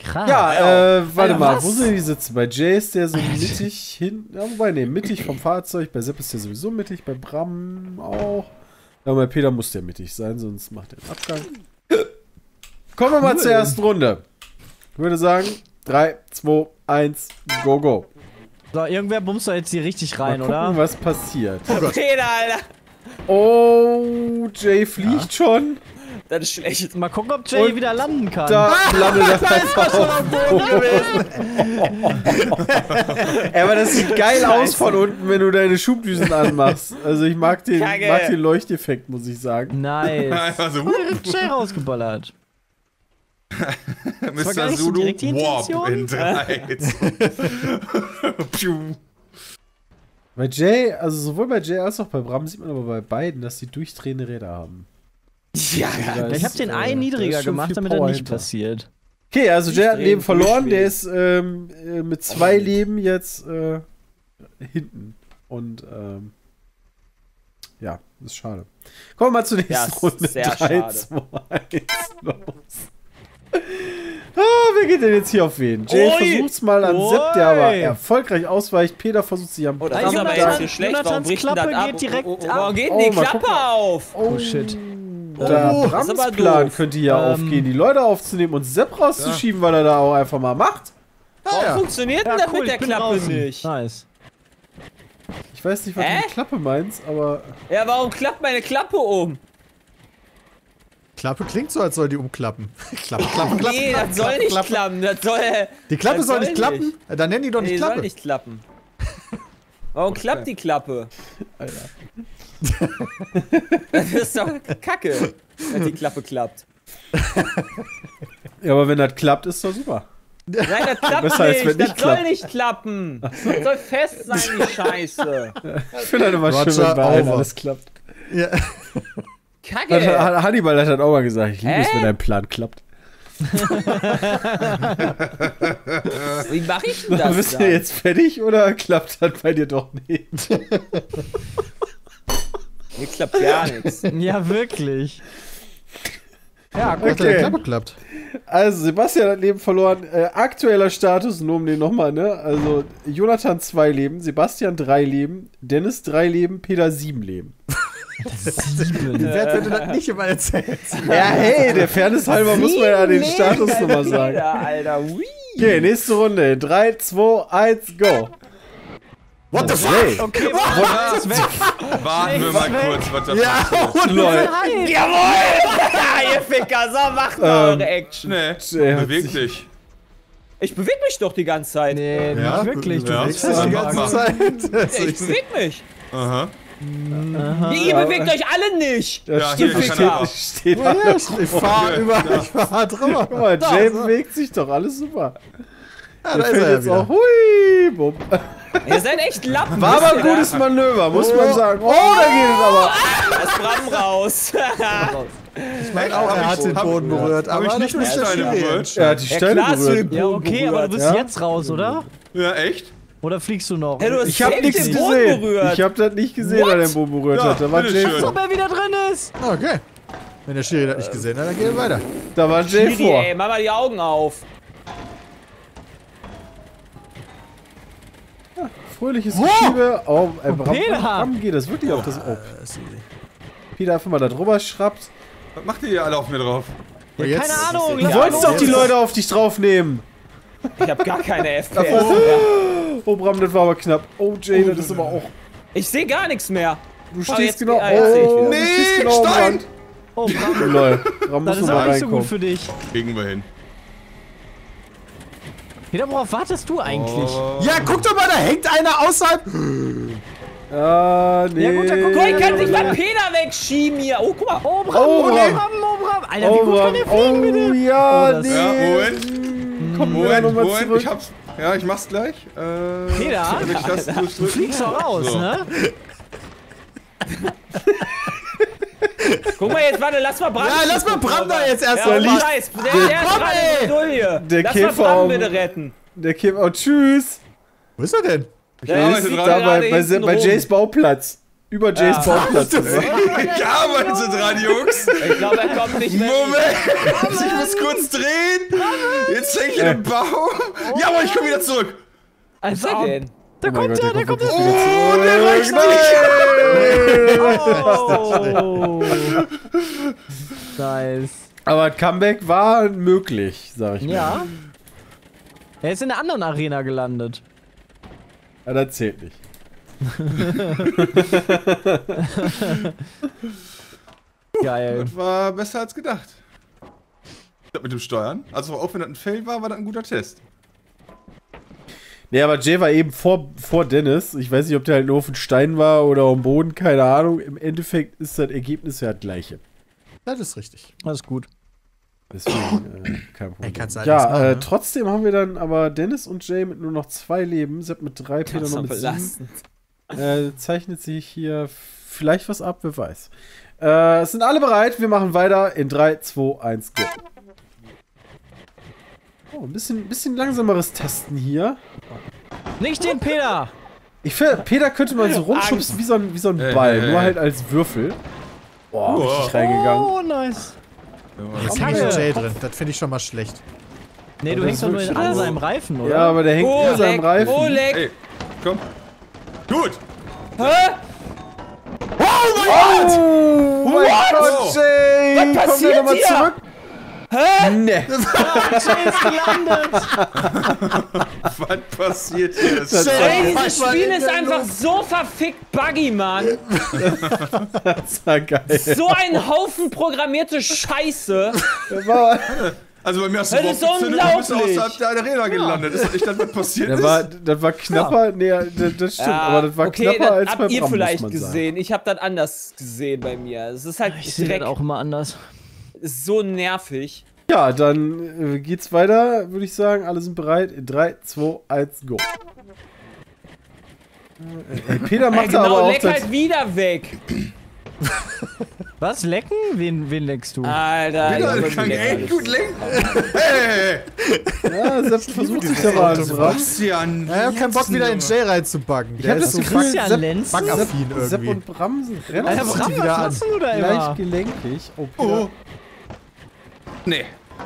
Krass. Ja, warte mal, wo sind die Sitze? Bei Jay ist der so mittig hinten. Wobei, ne, mittig vom Fahrzeug. Bei Sepp ist der sowieso mittig, bei Bram auch. Aber bei Peter muss der mittig sein, sonst macht er den Abgang. Kommen wir mal zur ersten Runde. Ich würde sagen, 3, 2, 1, go, go. So, irgendwer bumst doch jetzt hier richtig rein, mal gucken, oder? Was passiert. Oh Gott. Peter, Alter. Oh, Jay fliegt schon. Das ist schlecht. Mal gucken, ob Jay und wieder landen kann. Da landet er fast schon auf dem Boden. Aber das sieht geil aus von unten, wenn du deine Schubdüsen anmachst. Also ich mag den Leuchteffekt, muss ich sagen. Nice. Einfach so Jay rausgeballert. Mr. Zulu, Warp in 3. Bei Jay, also sowohl bei Jay als auch bei Bram sieht man aber bei beiden, dass sie durchdrehende Räder haben. Ja, ich hab den einen niedriger gemacht, damit er nicht passiert. Okay, also Jay hat ein Leben verloren, der ist mit 2 Leben jetzt hinten. Und ja, ist schade. Kommen wir mal zur nächsten Runde. 3, 2, 1, los. Ah, wer geht denn jetzt hier auf wen? Jay versucht's mal an Sepp, der aber erfolgreich ausweicht. Peter versucht sich am Ball. Jonathans Klappe geht direkt ab. Warum geht denn die Klappe auf? Oh shit. Der Brams Plan könnte ja aufgehen, die Leute aufzunehmen und Sepp rauszuschieben, weil er da auch einfach mal macht. Warum funktioniert denn das mit der Klappe nicht? Nice. Ich weiß nicht, was du mit Klappe meinst, aber... Ja, warum klappt meine Klappe um? Klappe klingt so, als soll die umklappen. Klappe, klappe, klappe. Nee, das soll nicht klappen. Das soll, die Klappe soll nicht klappen? Dann nennen die doch nicht Klappe. Die soll nicht klappen. Warum klappt die Klappe? Alter. Das ist doch Kacke, wenn die Klappe klappt. Ja, aber wenn das klappt, ist doch super. Nein, das klappt nicht. Das soll nicht klappen. Das soll fest sein, die Scheiße. Ich finde das immer schön, wenn bei allen alles klappt. Ja. Kacke. Hannibal hat auch mal gesagt, ich liebe es, wenn dein Plan klappt. Wie mache ich denn das? So, bist du jetzt fertig oder klappt das bei dir doch nicht? Mir klappt gar nichts. Ja, wirklich. Ja, gut, okay. Klappe klappt. Also, Sebastian hat Leben verloren. Aktueller Status, nur um den nochmal, ne? Also, Jonathan 2 Leben, Sebastian 3 Leben, Dennis 3 Leben, Peter 7 Leben. 7? Wer hätte das nicht immer erzählt? Ja, hey, der Fairness halber muss man ja den Status nochmal sagen. Alter, okay, nächste Runde. 3, 2, 1, go. What the fuck? Okay, What? Ist weg. Warten wir mal kurz, was da passiert. Lol. Jawohl! Ja, ihr Ficker, so macht mal eure Action. Nee, beweg dich. Ich beweg mich doch die ganze Zeit. Nee, ja, nicht wirklich. Du bewegst dich die ganze Zeit. Ich beweg mich. Aha. Ihr bewegt euch alle nicht! Ja, hier steht alles. Ich fahr überall, ich fahr drüber. Guck mal, Jay bewegt sich doch, alles super. Ja, da ist er jetzt auch. Hui, bumm. Ihr seid echt Lappen. War aber ein gutes Manöver, muss man sagen. Oh, da geht es aber. Das Bram raus. Ich meine auch, er hat den Boden berührt, aber ich nicht die Steine berührt. Er hat die Steine berührt. Ja, okay, aber du bist jetzt raus, oder? Ja, echt? Oder fliegst du noch? Hey, du hast ich hab nichts gesehen. Ich hab das nicht gesehen, weil der Boden berührt hat. Da war Jay. Als ob er wieder drin ist. Okay. Wenn der Schiri das nicht gesehen hat, dann gehen wir weiter. Da war Jay vor. Ey, mach mal die Augen auf. Ja, fröhliches Geschiebe. Oh, Bram geht das wirklich auf das Ohr. Peter einfach mal da drüber schrappt. Was macht ihr hier alle auf mir drauf? Ja, jetzt, keine Ahnung. Du wolltest doch die Leute auf dich draufnehmen. Ich hab gar keine FPS. Oh, Bram, das war aber knapp. Oh, Jay, das ist aber auch... Ich sehe gar nichts mehr. Du stehst genau... Oh, nee, Stein! Oh, Bram. Lol, Bram muss nochmal reinkommen. Das ist auch nicht so gut für dich. Kriegen wir hin. Peter, worauf wartest du eigentlich? Ja, guck doch mal, da hängt einer außerhalb... Ah, nee. Ja, gut, dann guck mal. Ich kann nicht mal Peter wegschieben hier. Oh, guck mal. Oh, Bram, oh, Bram, oh, Bram. Alter, wie gut kann der fliegen, bitte? Oh, ja, nee. Ja, Moment. Komm, Moment, ich hab's... Ja, ich mach's gleich. Peter, du fliegst doch raus, so, ne? Guck mal jetzt, warte, lass mal Bram. Ja, lass mal Bram da jetzt erstmal liegen. Der Käfer bitte retten. Der Käfer, oh, tschüss. Wo ist er denn? Ich arbeite dran. Bei Jays Bauplatz. Über Jays Bauplatz. Ich arbeite dran, Jungs. Ich glaube, er kommt nicht mehr. Moment, ich muss kurz drehen. Jetzt hänge ich in den Baum. Ja, aber ich komme wieder zurück. Also, da kommt er, da kommt er. Oh, der reicht nicht. Nice. Aber Comeback war möglich, sag ich mal. Ja. Er ist in einer anderen Arena gelandet. Ja, das zählt nicht. Geil. Das war besser als gedacht. Das mit dem Steuern. Also auch wenn das ein Fail war, war das ein guter Test. Nee, aber Jay war eben vor Dennis. Ich weiß nicht, ob der halt nur auf dem Stein war oder am Boden, keine Ahnung. Im Endeffekt ist das Ergebnis ja das gleiche. Das ist richtig. Das ist gut. Deswegen, kein Problem. Ja, machen, ne? Trotzdem haben wir dann aber Dennis und Jay mit nur noch 2 Leben. Sepp mit 3, Peter noch mit 7. Zeichnet sich hier vielleicht was ab, wer weiß. Sind alle bereit? Wir machen weiter in 3, 2, 1, go. Oh, ein bisschen langsameres Testen hier. Nicht den Peter! Ich finde, Peter könnte man so rumschubsen wie so ein Ball, nur halt als Würfel. Boah, richtig reingegangen. Oh, nice. Jetzt hängt der Jay drin, das finde ich schon mal schlecht. Nee, du hängst doch nur in seinem Reifen, oder? Ja, aber der hängt in seinem Reifen. Oh, leck! Ey, komm. Gut! Hä? Oh mein Gott! Oh mein Gott, Jay! Was passiert hier? Kommt der nochmal zurück? Hä? Nee. Jay ist gelandet. Was passiert hier? Jay, dieses Spiel ist einfach so verfickt buggy, Mann. Das war geil. So ein Haufen programmierte Scheiße. Also bei mir hast du das so außerhalb der Arena gelandet. Ist das nicht das, was passiert ist? Das war knapper. Ja. Nee, das stimmt. Ja, aber das war knapper als bei Bram, ihr vielleicht gesehen. Sagen. Ich hab das anders gesehen bei mir. Es ist halt ich sehe das auch immer anders. Ist so nervig. Ja, dann geht's weiter, würde ich sagen. Alle sind bereit. In 3, 2, 1, go. Peter macht da aber auch leck halt wieder weg. Was? Lecken? Wen leckst du? Alter, Peter, ich kann echt gut lenken. Hey! Ja, selbst versucht sich da mal an. Ich hab keinen Bock, wieder in Jay reinzubacken. Ich hab das Gefühl, Sepp und Bram sind relativ gleich gelenkig. Oh, Peter. Nee.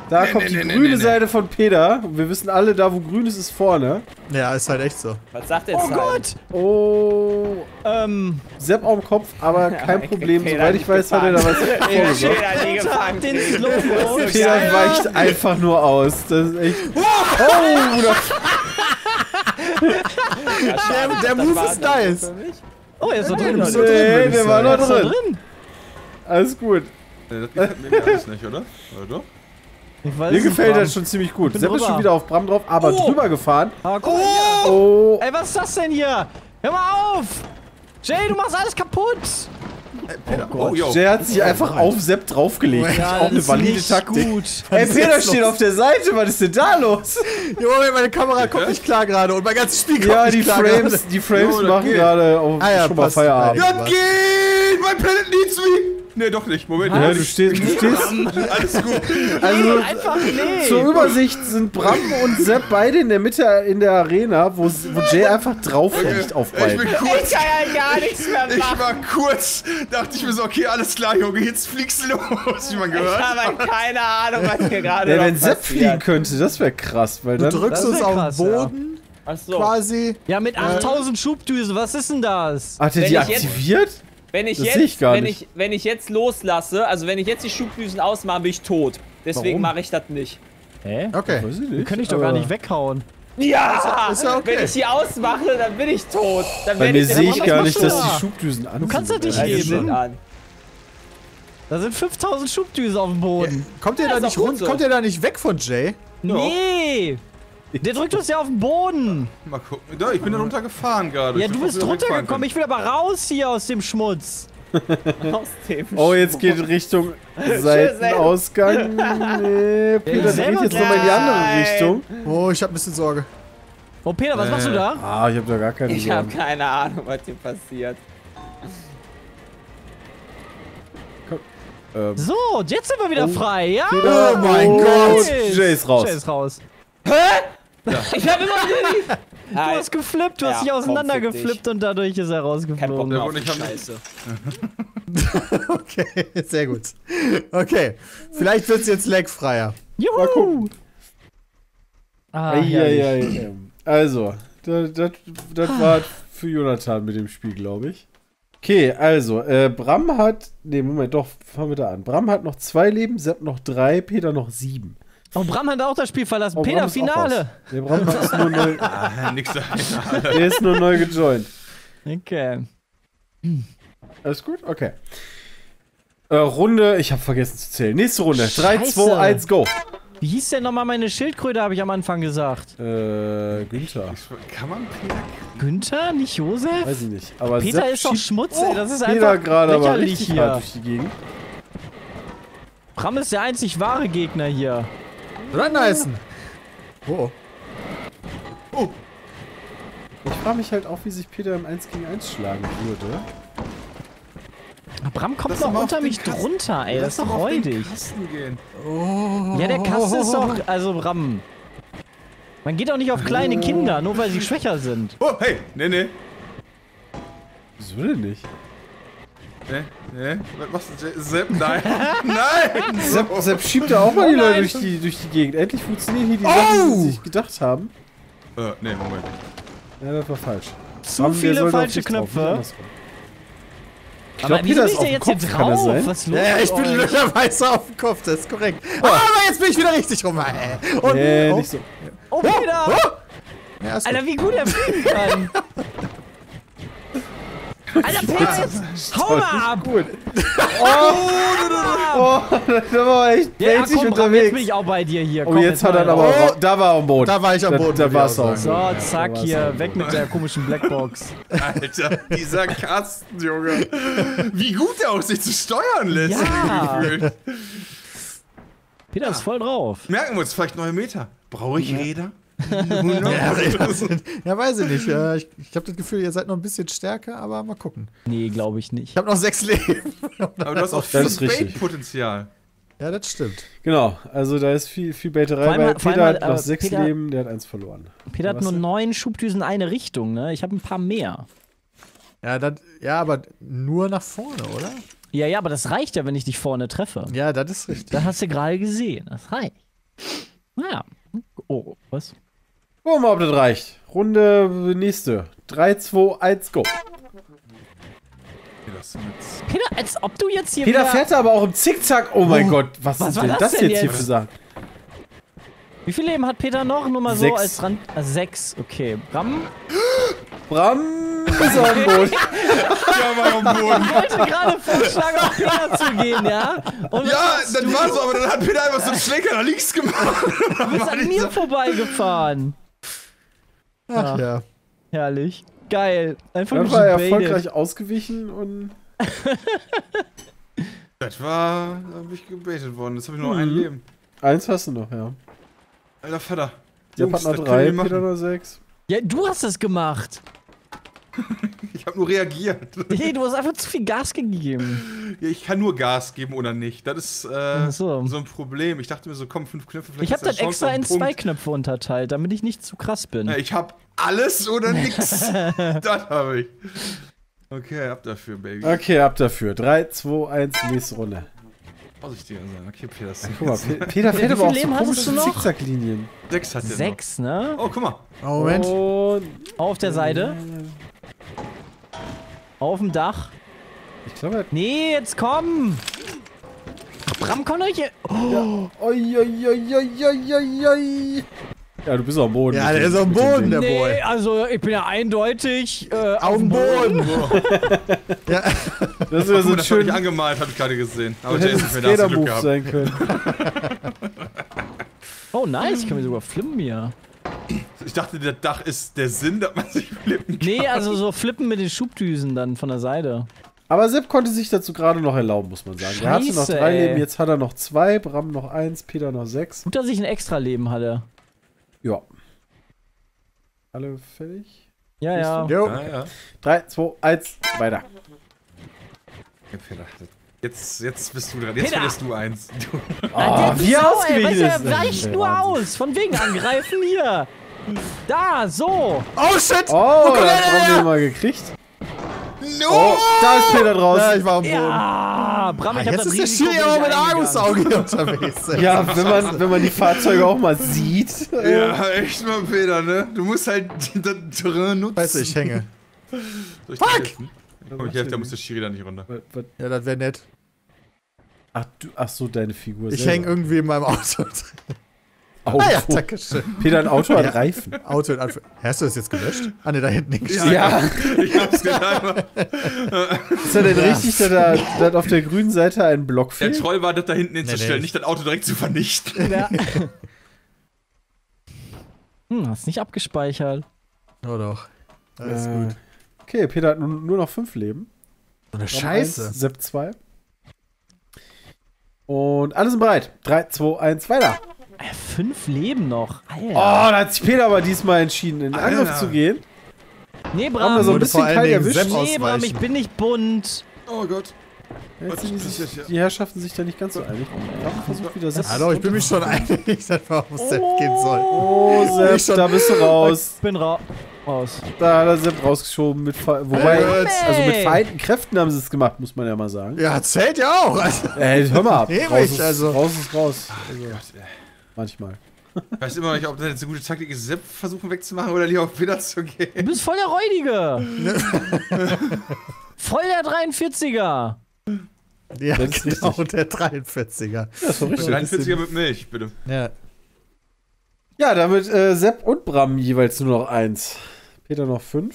Da kommt die grüne Seite von Peter. Wir wissen alle, da wo grün ist, ist vorne. Ja, ist halt echt so. Was sagt der jetzt? Oh Gott! Oh. Sepp auf dem Kopf, aber kein Problem. Soweit ich weiß, hat er da was vorgesagt. Peter weicht einfach nur aus. Das ist echt. Oh, Bruder! Der Move ist nice. Oh, er ist noch drin. Nee, der war noch drin. Alles gut. Das gefällt mir alles nicht, oder? Oder doch? Mir gefällt das schon ziemlich gut. Sepp ist schon wieder auf Bram drauf, aber drüber gefahren. Oh! Ey, was ist das denn hier? Hör mal auf! Jay, du machst alles kaputt! Oh, Jay hat sich einfach auf Sepp draufgelegt. Ja, auch eine valide Taktik. Gut. Ey, Peter steht auf der Seite, was ist denn da los? Junge, meine Kamera kommt nicht klar gerade und mein ganzes Spiel kommt nicht klar gerade. Ja, die Frames machen gerade auf schon mal Feierabend. Ja, geht! Mein Planet needs me! Ne, doch nicht. Moment. Ja, du stehst. Alles gut. Also, einfach nee. Zur Übersicht sind Bram und Sepp beide in der Mitte in der Arena, wo Jay einfach drauf hängt auf beiden. Ich kann ja gar nichts mehr machen. Ich war kurz, dachte ich mir so, okay, alles klar, Junge, jetzt fliegst du los, wie man gehört hat. Ich habe keine Ahnung, was hier gerade wenn Sepp fliegen könnte, das wäre krass, weil dann... Du drückst uns auf den Boden. Ja. Ach so. Quasi. Ja, mit 8000 Schubdüsen, was ist denn das? Hat er die aktiviert? Wenn ich jetzt loslasse, also wenn ich jetzt die Schubdüsen ausmache, bin ich tot. Deswegen mache ich das nicht. Hä? Okay. Dann kann ich doch gar nicht weghauen. Ja! Ist ja okay. Wenn ich die ausmache, dann bin ich tot. Dann bei mir sehe ich gar nicht, dass die Schubdüsen an. Du kannst das nicht heben. Da sind 5000 Schubdüsen auf dem Boden. Ja. Kommt ihr da nicht runter? So. Kommt ihr da nicht weg von Jay? Nee! Der drückt uns ja auf den Boden! Mal gucken. Ja, ich bin da runtergefahren gerade. Ja, du bist runtergekommen. Ich will aber raus hier aus dem Schmutz. Aus dem Schmutz. Oh, jetzt geht Richtung Seitenausgang. Nee, Peter dreht jetzt nochmal in die andere Richtung. Oh, ich hab ein bisschen Sorge. Oh, Peter, was machst du da? Ah, ich hab da gar keine Sorge. Ich hab keine Ahnung, was hier passiert. So, jetzt sind wir wieder frei, ja? Oh mein Gott! Jay ist raus. Jay ist raus. Hä? Ja. Ich hab immer Du hast geflippt, du hast dich auseinandergeflippt und dadurch ist er rausgeflogen. Kein Problem, Scheiße. Okay, sehr gut. Okay, vielleicht wird's jetzt lagfreier. Juhu! Mal gucken. Also, das war für Jonathan mit dem Spiel, glaube ich. Okay, also, Bram hat... Ne, Moment, doch, fangen wir da an. Bram hat noch 2 Leben, Sepp noch 3, Peter noch 7. Oh, Bram hat auch das Spiel verlassen. Oh, Peter, Finale! Der Bram ist nur neu. Der ist nur neu gejoint. Okay. Alles gut? Okay. Runde, ich hab vergessen zu zählen. Nächste Runde. Scheiße. 3, 2, 1, go. Wie hieß denn nochmal meine Schildkröte, habe ich am Anfang gesagt? Günther. Kann man Peter? Günther? Nicht Josef? Weiß ich nicht. Aber Peter Sepp ist doch Schmutz, ey. Das ist Peter einfach lächerlich hier. Durch die Gegend. Bram ist der einzig wahre Gegner hier. Run-Eisen! Oh. Oh. Ich frage mich halt auch, wie sich Peter im 1 gegen 1 schlagen würde. Bram kommt noch unter mich drunter, ey. Das ist doch räudig. Ja, der Kasten ist doch... Also, Bram. Man geht auch nicht auf kleine Kinder, nur weil sie schwächer sind. Oh, hey! Nee, nee. Wieso denn nicht? Nee, was machst du? Sepp, nein! Nein! Sepp schiebt da auch mal die Leute durch die Gegend. Endlich funktionieren hier die Sachen, die sie sich gedacht haben. Nee, Moment. Ja, das war falsch. Zu viele falsche Knöpfe. Ich glaube, Peter ist auf dem Kopf, kann das sein? Was los? Ja, ich bin löcherweise auf dem Kopf, das ist korrekt. Aber jetzt bin ich wieder richtig rum, ey. Und nicht so. Oh, Peter! Alter, wie gut er fliegen kann! Alter, Peter, jetzt hau mal ab! Gut. Da war echt pelzig unterwegs. Jetzt bin ich auch bei dir hier. Komm, jetzt hat er aber auch... Da war er am Boden. Da war ich am Boden. Da war es auch. So, zack, hier. Weg mit der komischen Blackbox. Alter, dieser Kasten, Junge. Wie gut der auch sich zu steuern lässt. Ja. Peter ist voll drauf. Merken wir uns, vielleicht neue Meter. Brauche ich Räder? Ja, weiß ich nicht. Ich habe das Gefühl, ihr seid noch ein bisschen stärker, aber mal gucken. Nee, glaube ich nicht. Ich habe noch 6 Leben. Aber du hast auch viel Bait-Potenzial. Ja, das stimmt. Genau, also da ist viel Baiterei, weil Peter hat noch 6 Leben, der hat 1 verloren. Peter hat nur 9 Schubdüsen in eine Richtung, ne? Ich habe ein paar mehr. Ja, aber nur nach vorne, oder? Ja, ja, aber das reicht ja, wenn ich dich vorne treffe. Ja, das ist richtig. Das hast du gerade gesehen. Das reicht. Naja. Oh, was? Gucken wir mal, ob das reicht. Runde nächste. 3, 2, 1, go. Peter, als ob du jetzt hier. Peter fährt aber auch im Zickzack. Oh mein Gott, was ist denn das jetzt hier für Sachen? Wie viel Leben hat Peter noch? Nur mal so als Rand. 6, okay. Bram ist auf dem Boden. Ich wollte gerade vorschlagen, auf Peter zu gehen, ja? Und ja, dann war so, aber dann hat Peter einfach so einen Schlenker nach links gemacht. Du bist an mir vorbeigefahren. Ach ja. Herrlich. Geil. Einfach nur erfolgreich ausgewichen und. Das war. Da bin ich gebaitet worden. Jetzt habe ich nur ein Leben. Eins hast du noch, ja. Alter Vater. Der Partner 3, Peter nur 6. Ja, du hast das gemacht. Ich habe nur reagiert. Nee, du hast einfach zu viel Gas gegeben. Ja, ich kann nur Gas geben oder nicht. Das ist so ein Problem. Ich dachte mir so, komm, 5 Knöpfe vielleicht. Ich habe das extra in 2 Knöpfe unterteilt, damit ich nicht zu krass bin. Ja, ich habe alles oder nichts. Das habe ich. Okay, ab dafür, Baby. Okay, ab dafür. 3, 2, 1, nächste Runde. Vorsichtiger sein. Okay, Peter. Guck mal, Peter fährt aber auch so komische Zickzacklinien. 6 hat er noch. 6, ne? Oh, guck mal. Moment. Und auf der Seite. Auf dem Dach. Ich glaube. Nee, jetzt komm! Bram, komm doch hier! Oh. Ja. Oi, oi, oi, oi, oi, oi. Ja, du bist am Boden. Ja, der ist am Boden, der Boy. Nee, also ich bin ja eindeutig auf dem Boden. Ja. Das ist ja so schön angemalt, hab ich gerade gesehen. Aber der ist mir das Glück gehabt. Sein können. Oh, nice, ich kann mir sogar flippen hier. Ich dachte, der Dach ist der Sinn, dass man sich flippen kann. Nee, also so flippen mit den Schubdüsen dann von der Seite. Aber Sepp konnte sich dazu gerade noch erlauben, muss man sagen. Scheiße, er hatte noch 3 Leben, jetzt hat er noch 2, Bram noch 1, Peter noch 6. Gut, dass ich ein extra Leben hatte. Ja. Alle fertig? Ja, ja. Okay. 3, 2, 1, weiter. Jetzt bist du dran, jetzt verlierst du 1. Oh, wie ausgeglichen ist das? Reicht nur aus, von wegen angreifen hier. Da, so. Oh, shit. Oh, das haben wir mal gekriegt. No. Oh, da ist Peter draußen. Ja, ich war am Boden. Ja, Bram, ich hab das Risiko nicht eingegangen. Jetzt ist der Schiri auch mit Argusauge unterwegs. Ja, wenn man die Fahrzeuge auch mal sieht. Ja, echt mal, Peter, ne? Du musst halt das Terrain nutzen. Weißt du, ich hänge. Fuck! Komm, ich helfe, da muss der Schiri da nicht runter. Ja, das wäre nett. Ach so, deine Figur. Ich hänge irgendwie in meinem Auto drin. Auto. Ah ja, danke schön. Peter, ein Auto an Reifen. Auto an Reifen. Hast du das jetzt gelöscht? Ah ne, da hinten nichts. Ja, ich hab's gedacht. Ist ja denn richtig, dass auf der grünen Seite ein Block fehlt? Der Troll war, das da hinten hinzustellen, nicht das Auto direkt zu vernichten. Ja. Hast nicht abgespeichert. Oh doch. Alles gut. Okay, Peter hat nur noch 5 Leben. So eine Scheiße. Sepp 2. Und alle sind bereit. 3, 2, 1, weiter. 5 Leben noch. Alter. Oh, da hat sich Peter aber diesmal entschieden, in den Angriff zu gehen. Nee, Bram. Haben wir so ein bisschen kalt erwischt. Nee, Bram, ich bin nicht bunt. Oh Gott. Jetzt sind die Herrschaften sich da nicht ganz so einig. Hallo, ich bin mich schon einig, dass man auf Sepp gehen soll. Oh, Sepp, da bist du raus. Ich bin raus. Da hat er Sepp rausgeschoben. Also mit vereinten Kräften haben sie es gemacht, muss man ja mal sagen. Ja, zählt ja auch. Also. Ey, hör mal ab. Raus ist raus. Oh Gott, ey. Manchmal. Ich weiß immer noch nicht, ob das jetzt eine gute Taktik ist, Sepp versuchen wegzumachen oder lieber auf Peter zu gehen. Du bist voll der Räudige. Voll der 43er. Ja, genau, der 43er. Das war richtig. 43er mit Milch, bitte. Ja, damit Sepp und Bram jeweils nur noch 1. Peter noch 5.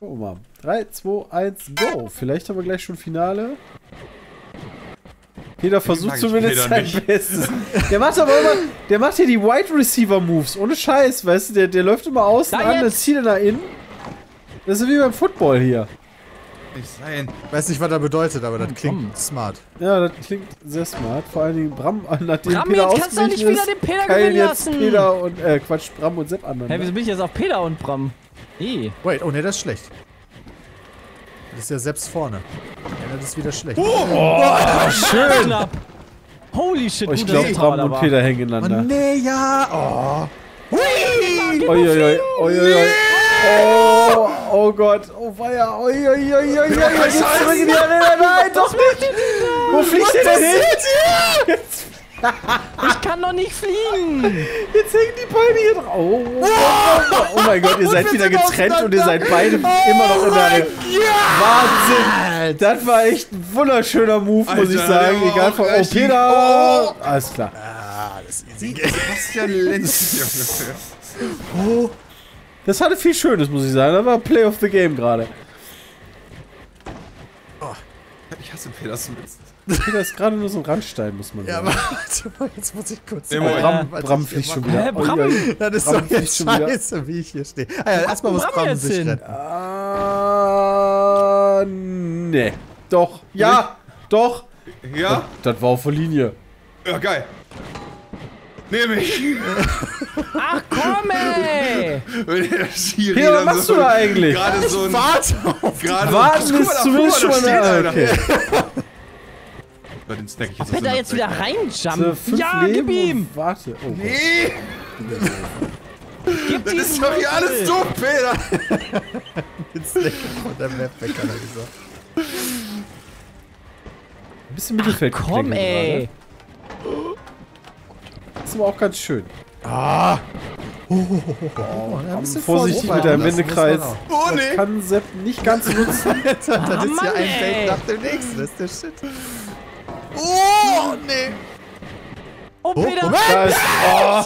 Guck mal. 3, 2, 1, go. Vielleicht haben wir gleich schon Finale. Peter versucht zumindest sein Bestes. Der macht aber immer, der macht hier die Wide Receiver Moves, ohne Scheiß, weißt du, der läuft immer außen an, dann zieht er nach innen. Das ist wie beim Football hier. Nicht sein. Weiß nicht, was das bedeutet, aber das klingt smart. Ja, das klingt sehr smart. Vor allen Dingen Bram, nachdem Peter ausgewichen ist, kannst du nicht wieder den Peter gewinnen lassen. Peter und, Bram und Sepp aneinander. Hä, wieso bin ich jetzt auf Peter und Bram? Wait, oh ne, das ist schlecht. Das ist ja selbst vorne. Ja, das ist wieder schlecht. Oh, schön! Knapp. Holy shit, ich glaube, Bram und Peter hängen ineinander. Oh, nee, ja! Oh! Hui! Oi, oi, oi, oi, oi. Oh! oh Gott, oh weia, oh ja, ja, ja, ja, ja, zurück in die Arena, nein, doch nicht! Wo fliegt der denn hin? Ich kann doch nicht fliegen! Jetzt hängen die Beine hier drauf. Oh, oh mein Gott, ihr seid wieder getrennt und ihr seid beide immer noch in der Arena. Wahnsinn! Das war echt ein wunderschöner Move, muss ich sagen. Egal von okay, da. Alles klar. Ah, das ist ja Lenz. Oh. Das hatte viel Schönes, muss ich sagen. Das war Play of the Game gerade. Oh, ich hasse Petersen. Peter ist gerade nur so ein Randstein, muss man sagen. Ja, warte mal, jetzt muss ich kurz... Bram fliegt schon wieder. Bram? Das ist doch jetzt scheiße, wie ich hier stehe. Ah ja, erstmal muss Bram sich retten. Nee. Doch. Ja. Doch. Ja. Das war auf der Linie. Ja, geil. Nehm ich! Ach komm ey! Hey, was machst du da eigentlich? Gerade so ein... Warten ist zumindest schon mal... Okay. Den Snack ich jetzt. Wenn da jetzt wieder reinjumpen... Ja, gib ihm! Warte... Oh, nee! Das ist doch hier alles doof, Peter! Den Snack von der Map weg, hat er gesagt. Ein bisschen Mittelfeld... komm ey! Das ist aber auch ganz schön. Ah! Vorsichtig mit deinem Wendekreis. Oh ne! Kann Sepp nicht ganz nutzen. Das ist ja ein Feld nach dem nächsten. Das ist der Shit. Oh ne! Oh Peter! Oh!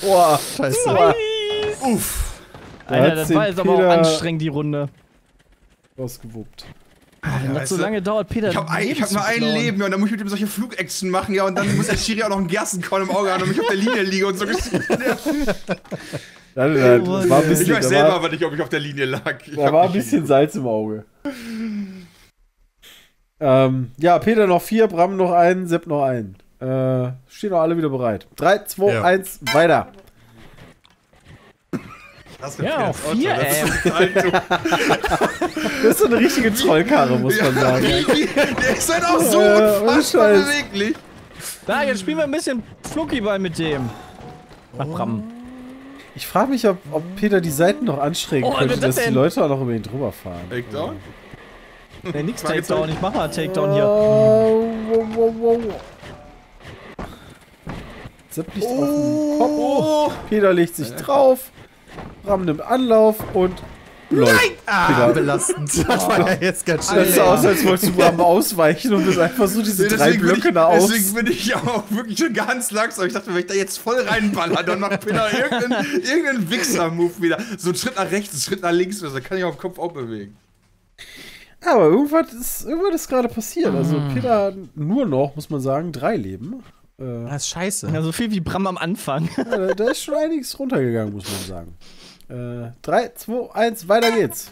Tor! Scheiße! Uff! Alter, das war jetzt aber auch anstrengend, die Runde. Ausgewuppt. Ja, das so lange dauert, Peter. Ich hab nur ein Leben, ja, und dann muss ich mit ihm solche Flugechsen machen, ja, und dann muss der Schiri auch noch einen Gerstenkorn im Auge haben, damit ich auf der Linie liege und so. Ich weiß selber aber nicht, ob ich auf der Linie lag. Da war ein bisschen Salz im Auge. Ja, Peter noch 4, Bram noch 1, Sepp noch 1. Stehen noch alle wieder bereit. 3, 2, 1, weiter. Das ja, auch 4, ey. Das ist so eine richtige Trollkarre, muss man sagen. Der ist halt auch so unfassbar beweglich. Da, jetzt spielen wir ein bisschen Flunkyball mit dem. Ach, Bram. Ich frage mich, ob Peter die Seiten noch anschrägen könnte, dass die Leute auch noch über ihn drüber fahren. Takedown? Nee, nix Takedown. Ich mach mal Takedown hier. Sepp liegt auf dem Kopf. Oh. Peter legt sich drauf. Bram nimmt Anlauf und... Nein! Ah, belastend. Das war ja jetzt ganz schön. Das sah aus, als wolltest du Bram ausweichen und bist einfach so diese drei Blöcke nach außen. Deswegen bin ich ja auch wirklich schon ganz langsam. Ich dachte, wenn ich da jetzt voll reinballer, dann macht Peter irgendeinen Wichser-Move wieder. So einen Schritt nach rechts, einen Schritt nach links. Also kann ich auf dem Kopf auch bewegen. Aber irgendwas ist gerade passiert. Also Peter nur noch, muss man sagen, 3 Leben. Das ist scheiße. Ja, so viel wie Bram am Anfang. Ja, da ist schon einiges runtergegangen, muss man sagen. 3, 2, 1, weiter geht's.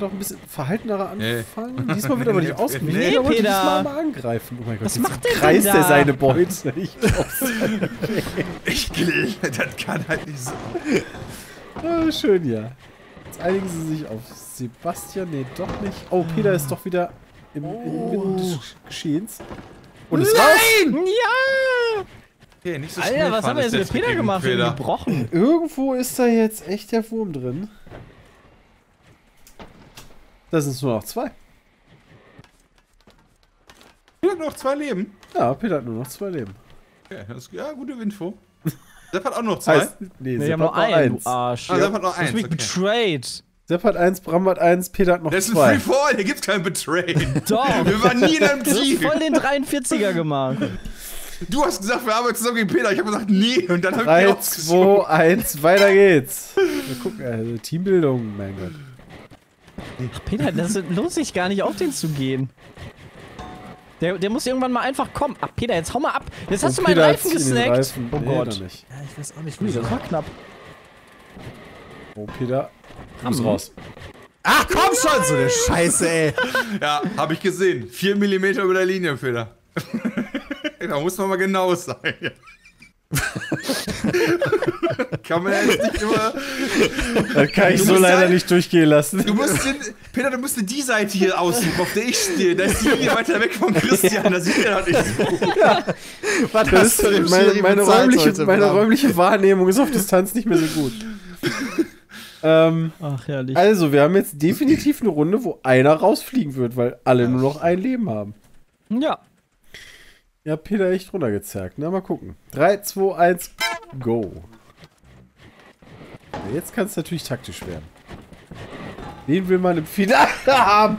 Doch ein bisschen verhaltenerer anfangen. Nee. Diesmal wird aber nicht ausgewichen. Nee, Peter. Wollte diesmal mal angreifen. Oh mein Gott, was macht der kreist denn da? Der seine Beute. Ich glaube, das kann halt nicht sein. Schön, ja. Jetzt einigen sie sich auf Sebastian. Nee, doch nicht. Oh, Peter ist doch wieder im Wind des Geschehens. Und es nein! Ja! Okay, nicht so schnell. Alter, was haben wir jetzt mit Peter gemacht? Wir haben gebrochen. Irgendwo ist da jetzt echt der Wurm drin. Da sind es nur noch 2. Peter hat nur noch 2 Leben. Ja, Peter hat nur noch 2 Leben. Okay, das ist, ja, gute Info. Sepp hat auch noch 2. Heißt, nee, Sepp hat nur 1. Arsch. Ah, Sepp hat noch 1. Betrayed. Sepp hat 1, Bram hat 1, Peter hat noch 2. Das ist ein Free-Fall, hier gibt's kein Betray. Doch. Wir waren nie in einem Team. Du hast voll den 43er gemacht. Du hast gesagt, wir arbeiten zusammen gegen Peter. Ich habe gesagt, nee. Und dann habe ich mich aufgeschrieben. 3, 2, 1, weiter geht's. Wir gucken, also Teambildung, mein Gott. Ach, Peter, das lohnt sich gar nicht, auf den zu gehen. Der muss irgendwann mal einfach kommen. Ach, Peter, jetzt hau mal ab. Jetzt hast du meinen Reifen gesnackt. Reifen. Oh Gott. Ja, ich weiß auch nicht. Das war knapp. Oh, Peter. Komm's raus. Ach, komm schon! So eine Scheiße, ey! Ja, hab ich gesehen. 4 mm über der Linie, Peter. Da muss man mal genau sein. Kann man ja jetzt nicht immer... Das kann ich so leider nicht durchgehen lassen. Du musst Peter, du musst die Seite hier aussuchen, auf der ich stehe. Da ist die Linie weiter weg von Christian, da sieht er das nicht so. Ja. Das ist meine räumliche Wahrnehmung ist auf Distanz nicht mehr so gut. Ach, herrlich. Also, wir haben jetzt definitiv eine Runde, wo einer rausfliegen wird, weil alle nur noch ein Leben haben. Ja. Ja, Peter echt runtergezerrt. Na, mal gucken. 3, 2, 1, go. Jetzt kann es natürlich taktisch werden. Den will man im Finale haben.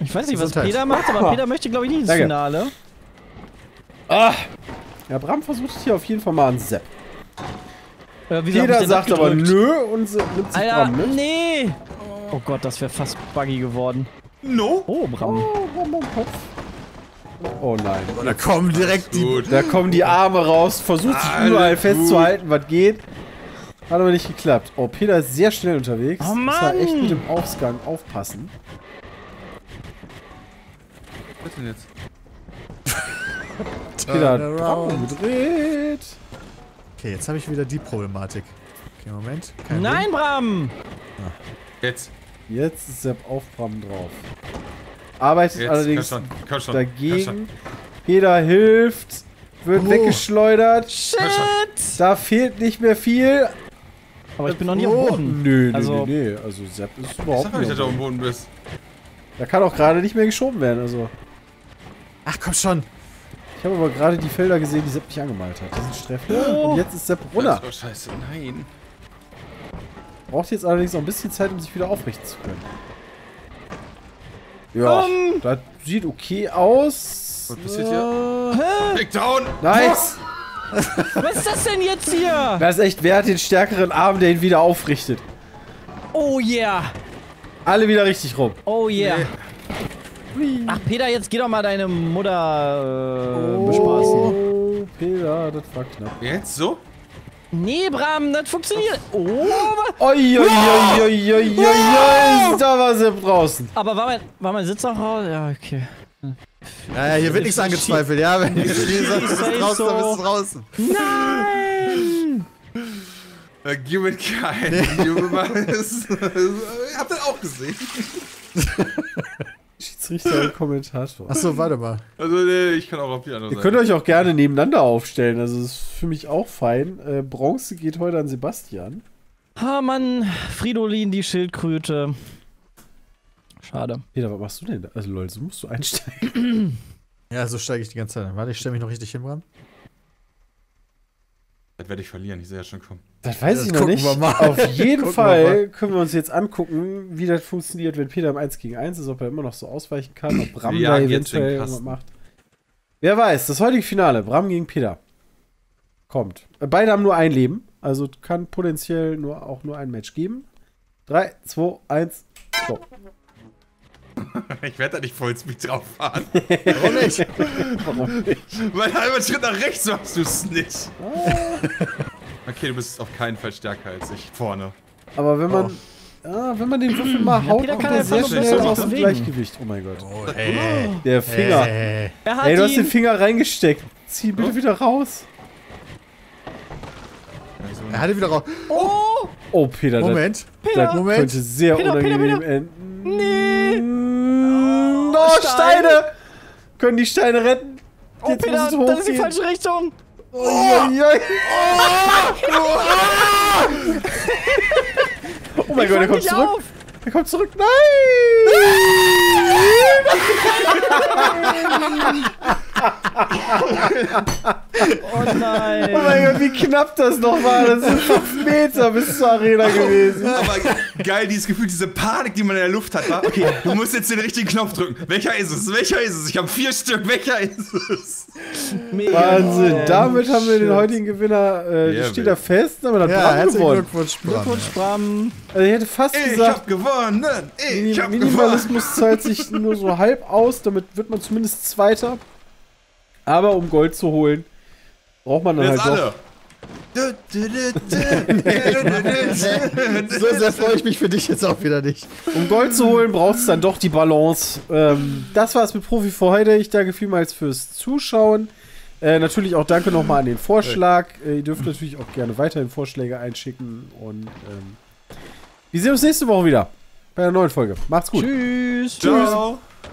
Ich weiß nicht, was Peter macht, aber Peter möchte, glaube ich, nicht ins Finale. Ah. Ja, Bram versucht hier auf jeden Fall mal einen Sepp. Peter sagt aber nö und nimmt sich Bram mit. Nee. Oh Gott, das wäre fast buggy geworden. No. Oh, Bram. Oh, Bram am Kopf. Oh nein. Oh, da kommen direkt die... Da kommen die Arme raus, versucht sich überall festzuhalten, was geht. Hat aber nicht geklappt. Oh, Peter ist sehr schnell unterwegs. Oh Mann. Muss halt echt mit dem Ausgang aufpassen. Was denn jetzt? Peter hat Bram umgedreht. Okay, jetzt habe ich wieder die Problematik. Okay, Moment. Nein, Bram! Ah. Jetzt. Jetzt ist Sepp auf Bram drauf. Arbeitet jetzt, allerdings kann schon, dagegen. Kann schon. Peter hilft. Wird weggeschleudert. Shit! Da fehlt nicht mehr viel. Aber ich bin noch nie am Boden. Nö, also, nö. Also Sepp ist überhaupt nicht. Ich sag, dass du am Boden bist. Da kann auch gerade nicht mehr geschoben werden, also. Ach, komm schon. Ich habe aber gerade die Felder gesehen, die Sepp nicht angemalt hat. Das sind Streffel. Und jetzt ist Sepp runter. Oh, scheiße, nein. Braucht jetzt allerdings noch ein bisschen Zeit, um sich wieder aufrichten zu können. Ja, das sieht okay aus. Was passiert hier? Big down! Nice! Was ist das denn jetzt hier? Das ist echt, wer hat den stärkeren Arm, der ihn wieder aufrichtet? Oh yeah! Alle wieder richtig rum. Oh yeah! Nee. Ach, Peter, jetzt geh doch mal deine Mutter bespaßen. Oh, Peter, das war knapp. Jetzt so? Nee, Bram, das funktioniert. Oh, was? Da war Sepp draußen. Aber war mein Sitz auch raus? Ja, okay. Naja, hier wird nichts angezweifelt, ja? Wenn du sagst, du bist draußen, dann bist du draußen. Nein! Gib mir keinen. Ich hab das auch gesehen. Schiedsrichter und Kommentator. Achso, warte mal. Also, nee, ich kann auch auf die andere Seite. Ihr könnt euch auch gerne nebeneinander aufstellen. Also, das ist für mich auch fein. Bronze geht heute an Sebastian. Ah, Mann. Fridolin, die Schildkröte. Schade. Peter, was machst du denn da? Also, lol, so musst du einsteigen. Ja, so steige ich die ganze Zeit an. Warte, ich stelle mich noch richtig hin, Bram. Das werde ich verlieren. Ich sehe ja schon kommen. Das weiß ich noch nicht. Auf jeden Fall können wir uns jetzt angucken, wie das funktioniert, wenn Peter im 1 gegen 1 ist, ob er immer noch so ausweichen kann, ob Bram da eventuell irgendwas macht. Wer weiß, das heutige Finale, Bram gegen Peter, kommt. Beide haben nur ein Leben, also kann potenziell auch nur ein Match geben. 3, 2, 1, go. Ich werde da nicht Vollspeed drauf fahren. Warum nicht? Warum nicht? Weil halber Schritt nach rechts machst du es nicht. Okay, du bist auf keinen Fall stärker als ich vorne. Aber wenn man wenn man den Würfel mal haut, kommt er sehr schnell aus dem Gleichgewicht. Oh mein Gott. Oh, ey. Der Finger. Ey, du hast den Finger reingesteckt. Zieh ihn bitte wieder raus. Er hat ihn wieder raus. Oh! Oh, Peter. Moment. Das könnte sehr unangenehm enden. Nee. Oh, Steine. Können die Steine retten? Oh, Peter, das ist die falsche Richtung. Oh, oh mein Gott, er kommt zurück. Auf. Er kommt zurück. Nein! Oh nein! Oh mein Gott, wie knapp das noch war. Das sind 5 Meter bis zur Arena gewesen. Aber geil, dieses Gefühl, diese Panik, die man in der Luft hat. War, okay, du musst jetzt den richtigen Knopf drücken. Welcher ist es? Welcher ist es? Ich habe 4 Stück. Welcher ist es? Mega. Wahnsinn. Damit haben wir den heutigen Gewinner. Steht da fest, aber dann Bram gewonnen. Glückwunsch, Bram. Also ich hätte fast gesagt, ich hab gewonnen. Ich hab gewonnen. Minimalismus zahlt sich nur so halb aus. Damit wird man zumindest Zweiter. Aber um Gold zu holen, braucht man dann jetzt halt alle. So sehr freue ich mich für dich jetzt auch wieder nicht. Um Gold zu holen, braucht es dann doch die Balance. Das war's mit Profi für heute. Ich danke vielmals fürs Zuschauen. Natürlich auch danke nochmal an den Vorschlag. Ihr dürft natürlich auch gerne weiterhin Vorschläge einschicken. Und wir sehen uns nächste Woche wieder bei einer neuen Folge. Macht's gut. Tschüss. Ciao.